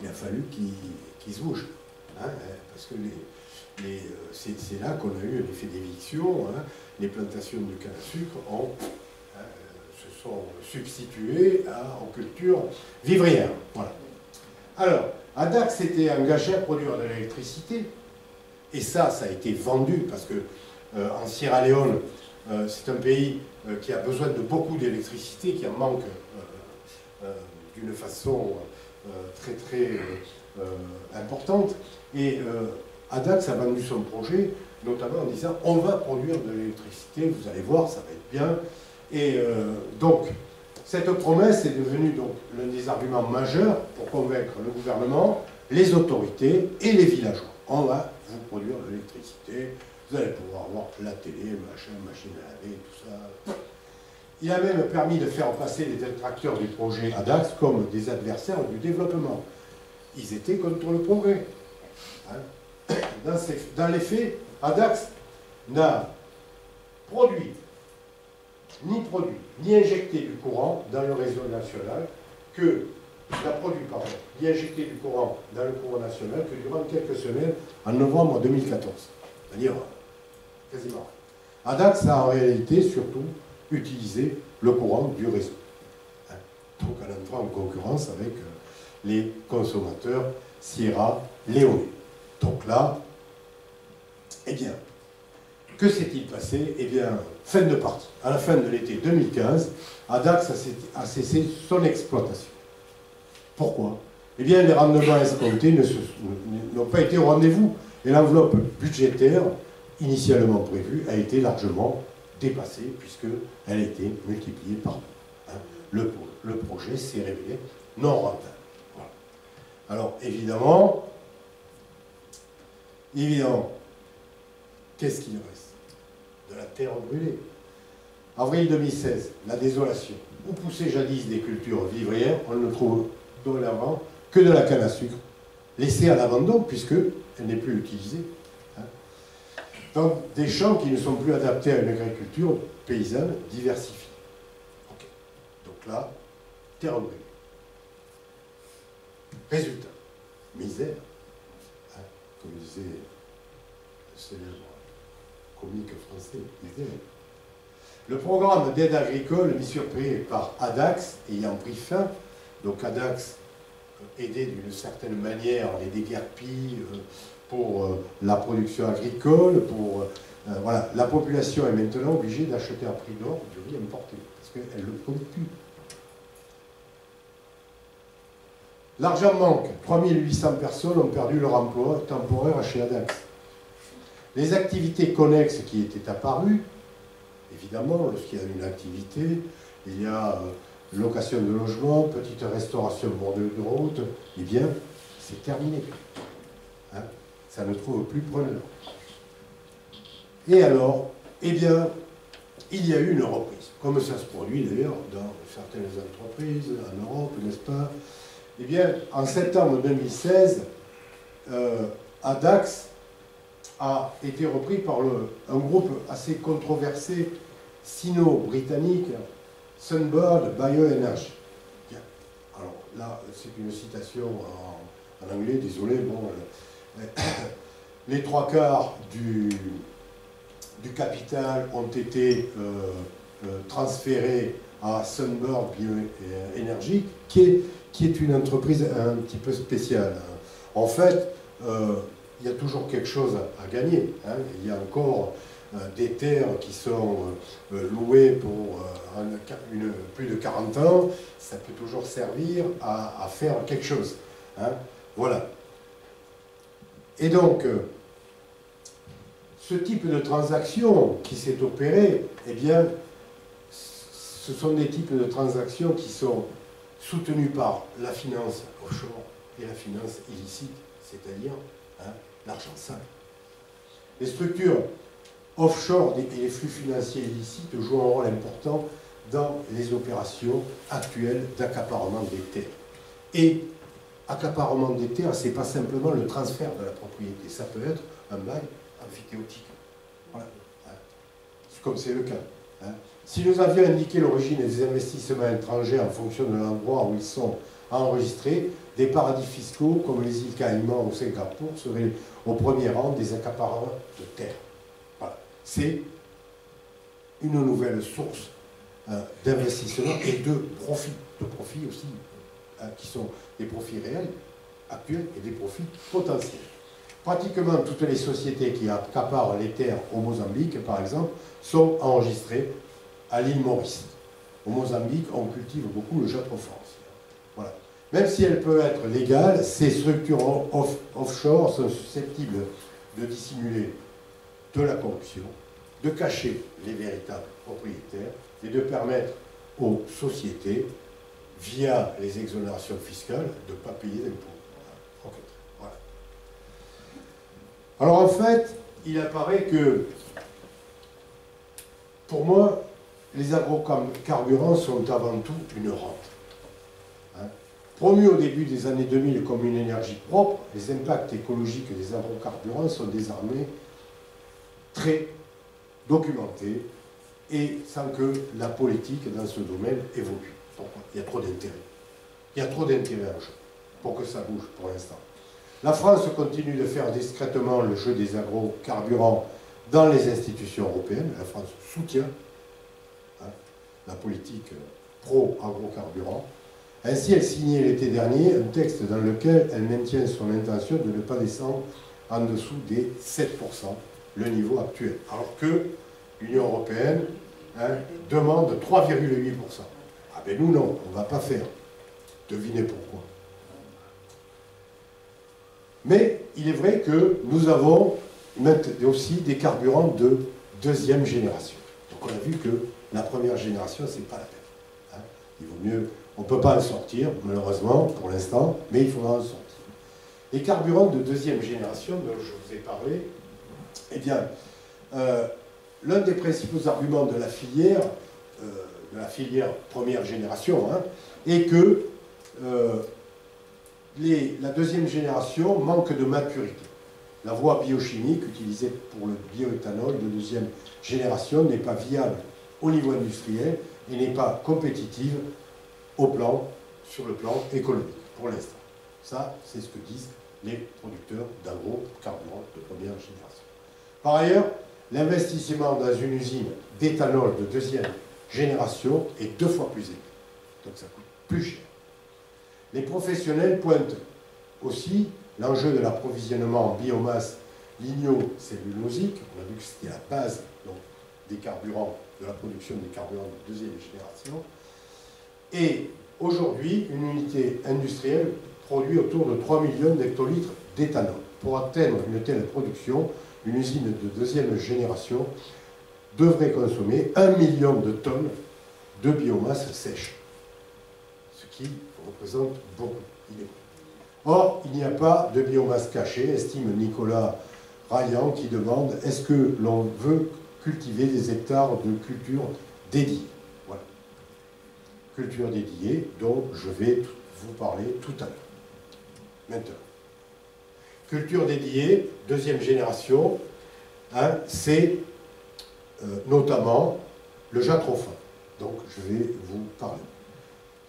il a fallu qu'ils qu'ils se bougent. Hein, parce que les, les, c'est là qu'on a eu l'effet d'éviction. Hein. Les plantations de canne à sucre ont, euh, se sont substituées à, aux cultures vivrières. Voilà. Alors, Addax s'était engagé à produire de l'électricité, et ça, ça a été vendu, parce que euh, en Sierra Leone, Euh, c'est un pays euh, qui a besoin de beaucoup d'électricité, qui en manque euh, euh, d'une façon euh, très très euh, importante. Et euh, Addax a vendu son projet, notamment en disant on va produire de l'électricité, vous allez voir, ça va être bien. Et euh, donc, cette promesse est devenue l'un des arguments majeurs pour convaincre le gouvernement, les autorités et les villageois. On va vous produire de l'électricité, vous allez pouvoir voir la télé, machin, machine à laver, tout ça. Il a même permis de faire passer les détracteurs du projet Addax comme des adversaires du développement. Ils étaient contre le progrès. Hein? Dans, ces, dans les faits, Addax n'a produit, ni produit, ni injecté du courant dans le réseau national que... n'a produit, pardon, d'y injecter du courant dans le courant national que durant quelques semaines en novembre deux mille quatorze. C'est-à-dire, quasiment. Addax a en réalité surtout utilisé le courant du réseau. Hein, donc en entrant en concurrence avec euh, les consommateurs Sierra Leone. Donc là, eh bien, que s'est-il passé? Eh bien, fin de partie. À la fin de l'été deux mille quinze, Addax a cessé son exploitation. Pourquoi? Eh bien, les rendements escomptés n'ont pas été au rendez-vous et l'enveloppe budgétaire initialement prévue a été largement dépassée puisqu'elle a été multipliée par deux. Hein. Le, le projet s'est révélé non rentable. Voilà. Alors, évidemment, évidemment, qu'est-ce qu'il reste? De la terre brûlée. avril deux mille seize, la désolation. Où poussaient jadis des cultures vivrières, on ne trouve dorénavant que de la canne à sucre, laissée à l'abandon puisqu'elle n'est plus utilisée. Hein. Donc des champs qui ne sont plus adaptés à une agriculture paysanne diversifiée. Okay. Donc là, terre brûlée. Résultat, misère, hein, comme disait le célèbre comique français, misère. Le programme d'aide agricole mis sur pied par Addax ayant pris fin. Donc Addax aidait d'une certaine manière les déguerpis pour la production agricole, pour... Euh, voilà, la population est maintenant obligée d'acheter à prix d'or du riz importé, parce qu'elle ne le produit plus. L'argent manque, trois mille huit cents personnes ont perdu leur emploi temporaire chez Addax. Les activités connexes qui étaient apparues, évidemment, lorsqu'il y a une activité, il y a... Euh, location de logement, petite restauration bord de route, eh bien, c'est terminé. Hein, ça ne trouve plus preneur. Et alors, eh bien, il y a eu une reprise, comme ça se produit d'ailleurs dans certaines entreprises en Europe, n'est-ce pas? Eh bien, en septembre deux mille seize, euh, Addax a été repris par le, un groupe assez controversé sino-britannique, Sunbird Bioenergy. Bien. Alors là, c'est une citation en, en anglais, désolé. Bon, euh, les trois quarts du, du capital ont été euh, euh, transférés à Sunbird Bioenergy, qui est, qui est une entreprise un petit peu spéciale. En fait, il euh, y a toujours quelque chose à, à gagner. Hein. Il y a encore... des terres qui sont louées pour une, plus de quarante ans, ça peut toujours servir à, à faire quelque chose. Hein? Voilà. Et donc, ce type de transaction qui s'est opéré, eh bien, ce sont des types de transactions qui sont soutenues par la finance offshore et la finance illicite, c'est-à-dire hein, l'argent sale. Les structures offshore et les flux financiers illicites jouent un rôle important dans les opérations actuelles d'accaparement des terres. Et accaparement des terres, ce n'est pas simplement le transfert de la propriété, ça peut être un bail amphithéotique. Voilà. Comme c'est le cas. Si nous avions indiqué l'origine des investissements étrangers en fonction de l'endroit où ils sont enregistrés, des paradis fiscaux comme les îles Caïmans ou Singapour seraient au premier rang des accaparements de terres. C'est une nouvelle source hein, d'investissement et de profits, de profits aussi, hein, qui sont des profits réels, actuels, et des profits potentiels. Pratiquement toutes les sociétés qui accaparent les terres au Mozambique, par exemple, sont enregistrées à l'île Maurice. Au Mozambique, on cultive beaucoup le jatropha. Voilà. Même si elle peut être légale, ces structures off offshore sont susceptibles de dissimuler de la corruption, de cacher les véritables propriétaires et de permettre aux sociétés, via les exonérations fiscales, de ne pas payer d'impôts. Voilà. Okay. Voilà. Alors en fait, il apparaît que, pour moi, les agrocarburants sont avant tout une rente. Hein. Promus au début des années deux mille comme une énergie propre, les impacts écologiques des agrocarburants sont désormais très documentés et sans que la politique dans ce domaine évolue. Pourquoi ? Il y a trop d'intérêt. Il y a trop d'intérêt en jeu pour que ça bouge pour l'instant. La France continue de faire discrètement le jeu des agrocarburants dans les institutions européennes. La France soutient hein, la politique pro-agrocarburants. Ainsi, elle signait l'été dernier un texte dans lequel elle maintient son intention de ne pas descendre en dessous des sept pour cent, le niveau actuel. Alors que l'Union européenne hein, demande trois virgule huit pour cent. Ah ben nous non, on ne va pas faire. Devinez pourquoi. Mais il est vrai que nous avons aussi des carburants de deuxième génération. Donc on a vu que la première génération, c'est pas la peine. Hein. Il vaut mieux... On ne peut pas en sortir, malheureusement, pour l'instant, mais il faudra en sortir. Les carburants de deuxième génération, dont je vous ai parlé, eh bien, euh, l'un des principaux arguments de la filière, euh, de la filière première génération, hein, est que euh, les, la deuxième génération manque de maturité. La voie biochimique utilisée pour le bioéthanol de deuxième génération n'est pas viable au niveau industriel et n'est pas compétitive au plan, sur le plan économique, pour l'instant. Ça, c'est ce que disent les producteurs d'agrocarburants de première génération. Par ailleurs, l'investissement dans une usine d'éthanol de deuxième génération est deux fois plus élevé. Donc ça coûte plus cher. Les professionnels pointent aussi l'enjeu de l'approvisionnement en biomasse ligno-cellulosique. On a vu que c'était la base donc, des carburants, de la production des carburants de deuxième génération. Et aujourd'hui, une unité industrielle produit autour de trois millions d'hectolitres d'éthanol. Pour atteindre une telle production, une usine de deuxième génération devrait consommer un million de tonnes de biomasse sèche, ce qui représente beaucoup. Or, il n'y a pas de biomasse cachée, estime Nicolas Rayan, qui demande « Est-ce que l'on veut cultiver des hectares de culture dédiées ?» culture dédiée dont je vais vous parler tout à l'heure. Maintenant. Culture dédiée, deuxième génération, hein, c'est euh, notamment le jatropha. Donc je vais vous parler.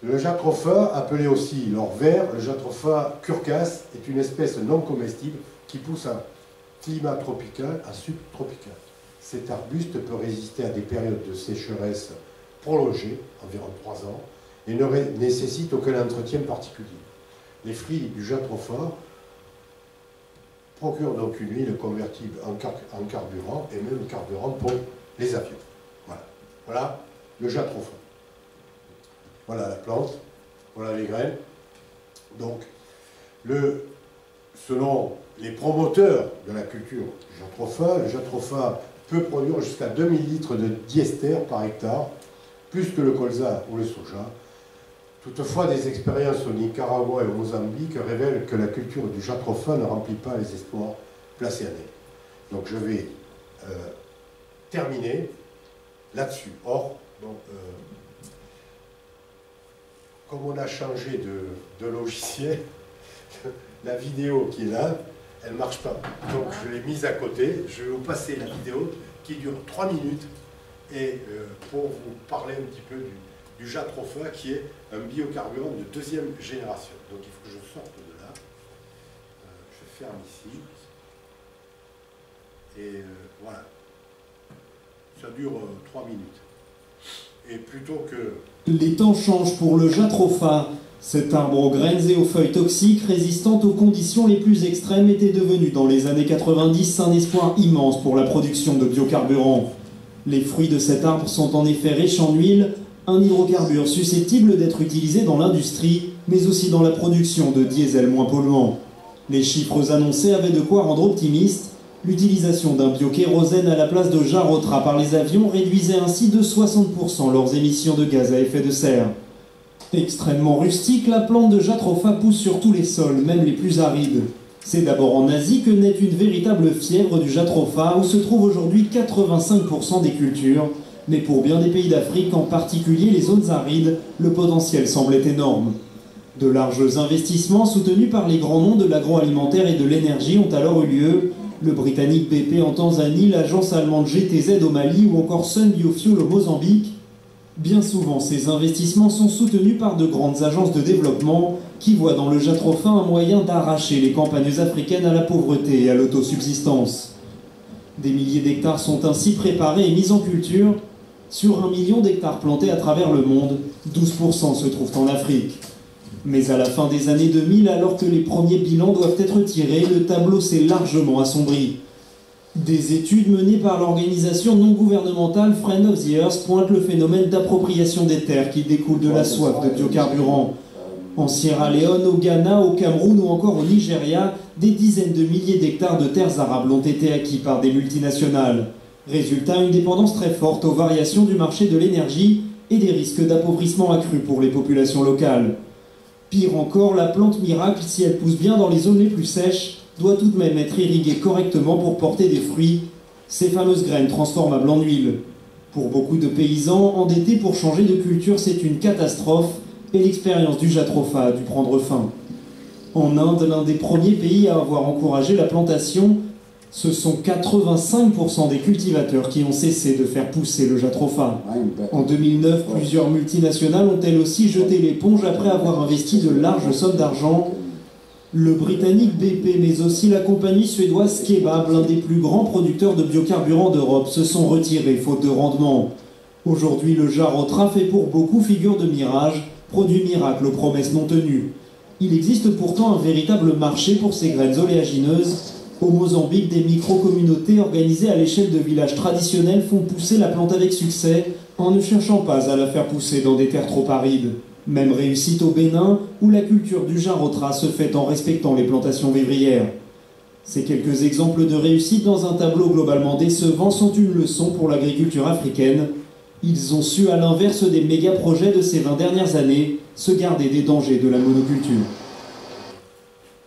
Le jatropha, appelé aussi l'or vert, le jatropha curcas, est une espèce non comestible qui pousse à climat tropical à subtropical. Cet arbuste peut résister à des périodes de sécheresse prolongé, environ trois ans, et ne nécessite aucun entretien particulier. Les fruits du jatropha procurent donc une huile convertible en, car en carburant et même carburant pour les avions. Voilà, voilà le jatropha. Voilà la plante, voilà les graines. Donc, le, selon les promoteurs de la culture jatropha, le jatropha peut produire jusqu'à deux mille litres de diester par hectare, plus que le colza ou le soja. Toutefois, des expériences au Nicaragua et au Mozambique révèlent que la culture du jatropha ne remplit pas les espoirs placés en elle. Donc je vais euh, terminer là-dessus. Or, bon, euh, comme on a changé de, de logiciel, la vidéo qui est là, elle ne marche pas. Donc je l'ai mise à côté. Je vais vous passer la vidéo qui dure trois minutes. Et euh, pour vous parler un petit peu du, du jatropha, qui est un biocarburant de deuxième génération. Donc il faut que je sorte de là. Euh, je ferme ici. Et euh, voilà. Ça dure euh, trois minutes. Et plutôt que... Les temps changent pour le jatropha. Cet arbre aux graines et aux feuilles toxiques, résistant aux conditions les plus extrêmes, était devenu dans les années quatre-vingt-dix un espoir immense pour la production de biocarburants. Les fruits de cet arbre sont en effet riches en huile, un hydrocarbure susceptible d'être utilisé dans l'industrie, mais aussi dans la production de diesel moins polluant. Les chiffres annoncés avaient de quoi rendre optimiste. L'utilisation d'un biokérosène à la place de Jarotra par les avions réduisait ainsi de soixante pour cent leurs émissions de gaz à effet de serre. Extrêmement rustique, la plante de jatropha pousse sur tous les sols, même les plus arides. C'est d'abord en Asie que naît une véritable fièvre du jatropha, où se trouvent aujourd'hui quatre-vingt-cinq pour cent des cultures. Mais pour bien des pays d'Afrique, en particulier les zones arides, le potentiel semblait énorme. De larges investissements soutenus par les grands noms de l'agroalimentaire et de l'énergie ont alors eu lieu. Le britannique B P en Tanzanie, l'agence allemande G T Z au Mali ou encore Sunbird Bioenergy au Mozambique. Bien souvent, ces investissements sont soutenus par de grandes agences de développement qui voient dans le jatropha un moyen d'arracher les campagnes africaines à la pauvreté et à l'autosubsistance. Des milliers d'hectares sont ainsi préparés et mis en culture. Sur un million d'hectares plantés à travers le monde, douze pour cent se trouvent en Afrique. Mais à la fin des années deux mille, alors que les premiers bilans doivent être tirés, le tableau s'est largement assombri. Des études menées par l'organisation non gouvernementale Friends of the Earth pointent le phénomène d'appropriation des terres qui découle de la soif de biocarburants. En Sierra Leone, au Ghana, au Cameroun ou encore au Nigeria, des dizaines de milliers d'hectares de terres arables ont été acquis par des multinationales. Résultat, une dépendance très forte aux variations du marché de l'énergie et des risques d'appauvrissement accrus pour les populations locales. Pire encore, la plante miracle, si elle pousse bien dans les zones les plus sèches, doit tout de même être irriguée correctement pour porter des fruits, ces fameuses graines transformables en huile. Pour beaucoup de paysans, endettés pour changer de culture, c'est une catastrophe, et l'expérience du jatropha a dû prendre fin. En Inde, l'un des premiers pays à avoir encouragé la plantation, ce sont quatre-vingt-cinq pour cent des cultivateurs qui ont cessé de faire pousser le jatropha. En deux mille neuf, plusieurs multinationales ont elles aussi jeté l'éponge après avoir investi de larges sommes d'argent. Le britannique B P, mais aussi la compagnie suédoise Kebab, l'un des plus grands producteurs de biocarburants d'Europe, se sont retirés faute de rendement. Aujourd'hui, le jatropha fait pour beaucoup figure de mirage, produit miracle aux promesses non tenues. Il existe pourtant un véritable marché pour ces graines oléagineuses. Au Mozambique, des micro-communautés organisées à l'échelle de villages traditionnels font pousser la plante avec succès, en ne cherchant pas à la faire pousser dans des terres trop arides. Même réussite au Bénin, où la culture du jatropha se fait en respectant les plantations vivrières. Ces quelques exemples de réussite dans un tableau globalement décevant sont une leçon pour l'agriculture africaine. Ils ont su, à l'inverse des méga-projets de ces vingt dernières années, se garder des dangers de la monoculture.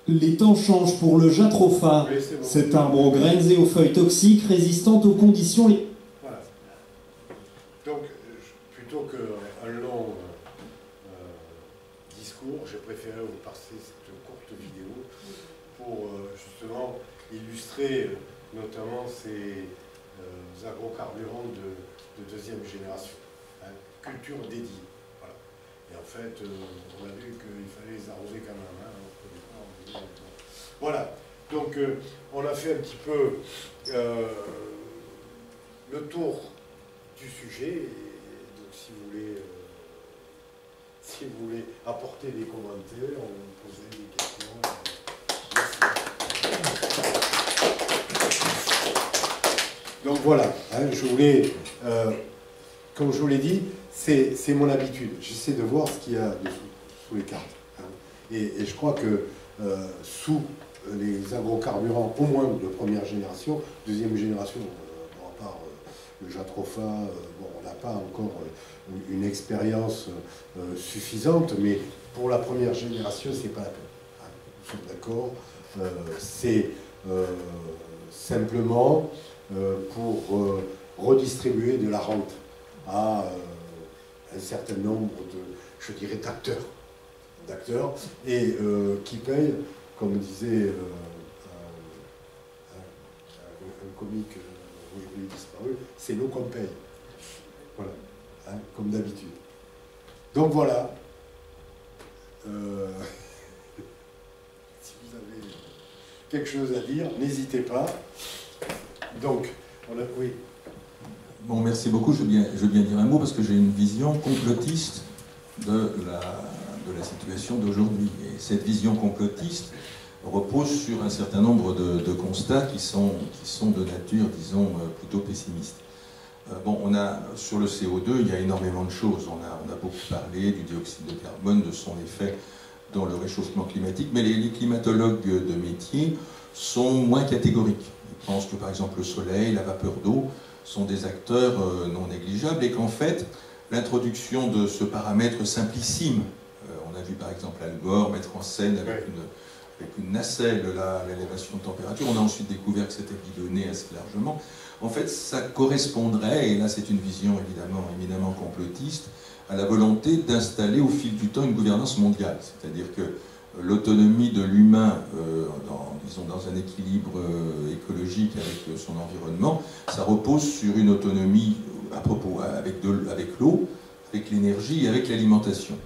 Les temps changent pour le jatropha, oui, bon. Cet arbre aux graines et aux feuilles toxiques résistant aux conditions... Les... Voilà. Donc, je, plutôt qu'un long... j'ai préféré vous passer cette courte vidéo pour justement illustrer notamment ces agrocarburants de, de deuxième génération, hein, culture dédiée. Voilà. Et en fait, on a vu qu'il fallait les arroser quand même. Hein, voilà, donc on a fait un petit peu euh, le tour du sujet. Et donc, si vous voulez... Si vous voulez apporter des commentaires, on poser des questions. Merci. Donc voilà, hein, je voulais, euh, comme je vous l'ai dit, c'est mon habitude. J'essaie de voir ce qu'il y a dessous, sous les cartes. Hein. Et, et je crois que euh, sous les agrocarburants, au moins de première génération, deuxième génération, euh, à part euh, le jatropha, euh, bon, on n'a pas encore... Euh, une expérience euh, suffisante, mais pour la première génération, c'est pas la peine. Hein, nous sommes d'accord. Euh, c'est euh, simplement euh, pour euh, redistribuer de la rente à euh, un certain nombre de, je dirais, d'acteurs, d'acteurs, et euh, qui payent, comme disait euh, un, un, un comique aujourd'hui disparu, c'est nous qu'on paye. Voilà. Hein, comme d'habitude. Donc voilà. Euh... si vous avez quelque chose à dire, n'hésitez pas. Donc, on a... oui. Bon, merci beaucoup. Je veux bien, je veux bien dire un mot parce que j'ai une vision complotiste de la de la situation d'aujourd'hui. Et cette vision complotiste repose sur un certain nombre de, de constats qui sont, qui sont de nature, disons, plutôt pessimiste. Euh, bon, on a, sur le C O deux, il y a énormément de choses. On a, on a beaucoup parlé du dioxyde de carbone, de son effet dans le réchauffement climatique, mais les, les climatologues de métier sont moins catégoriques. Ils pensent que, par exemple, le soleil, la vapeur d'eau sont des acteurs euh, non négligeables et qu'en fait, l'introduction de ce paramètre simplissime, euh, on a vu par exemple Al Gore mettre en scène avec une... avec une nacelle, l'élévation de température. On a ensuite découvert que c'était bidonné assez largement. En fait, ça correspondrait, et là c'est une vision évidemment éminemment complotiste, à la volonté d'installer au fil du temps une gouvernance mondiale. C'est-à-dire que l'autonomie de l'humain, euh, dans, disons, dans un équilibre euh, écologique avec euh, son environnement, ça repose sur une autonomie à propos, avec, avec l'eau, avec l'énergie et avec l'alimentation.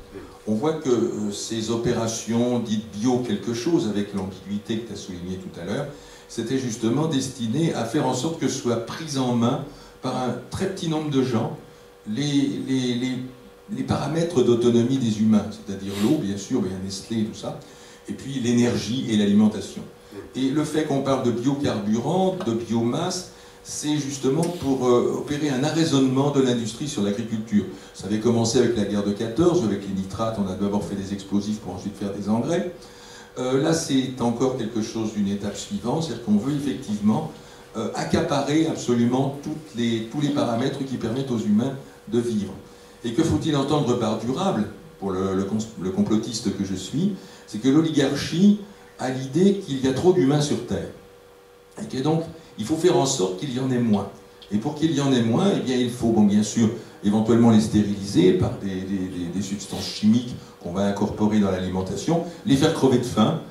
On voit que euh, ces opérations dites bio quelque chose, avec l'ambiguïté que tu as soulignée tout à l'heure, c'était justement destiné à faire en sorte que ce soit pris en main par un très petit nombre de gens les, les, les, les paramètres d'autonomie des humains, c'est-à-dire l'eau, bien sûr, bien Nestlé et tout ça, et puis l'énergie et l'alimentation. Et le fait qu'on parle de biocarburant, de biomasse, c'est justement pour euh, opérer un arraisonnement de l'industrie sur l'agriculture. Ça avait commencé avec la guerre de quatorze, avec les nitrates, on a d'abord fait des explosifs pour ensuite faire des engrais. Euh, là, c'est encore quelque chose d'une étape suivante, c'est-à-dire qu'on veut effectivement euh, accaparer absolument toutes les, tous les paramètres qui permettent aux humains de vivre. Et que faut-il entendre par durable, pour le, le, le complotiste que je suis, c'est que l'oligarchie a l'idée qu'il y a trop d'humains sur Terre. Et que donc, il faut faire en sorte qu'il y en ait moins. Et pour qu'il y en ait moins, eh bien, il faut, bon, bien sûr, éventuellement les stériliser par des, des, des substances chimiques qu'on va incorporer dans l'alimentation, les faire crever de faim,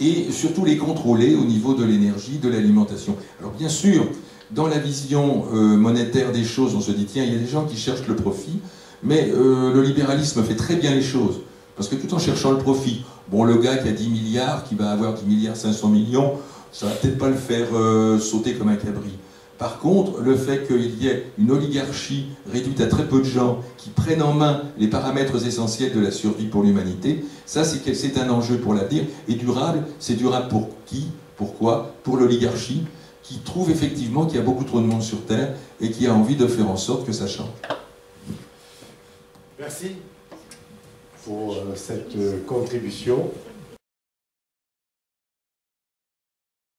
et surtout les contrôler au niveau de l'énergie, de l'alimentation. Alors bien sûr, dans la vision euh, monétaire des choses, on se dit, tiens, il y a des gens qui cherchent le profit, mais euh, le libéralisme fait très bien les choses, parce que tout en cherchant le profit, bon, le gars qui a dix milliards, qui va avoir dix milliards cinq cents millions, ça ne va peut-être pas le faire euh, sauter comme un cabri. Par contre, le fait qu'il y ait une oligarchie réduite à très peu de gens qui prennent en main les paramètres essentiels de la survie pour l'humanité, ça c'est un enjeu pour l'avenir. Et durable, c'est durable pour qui? Pourquoi? Pour l'oligarchie qui trouve effectivement qu'il y a beaucoup trop de monde sur Terre et qui a envie de faire en sorte que ça change. Merci pour euh, cette euh, contribution.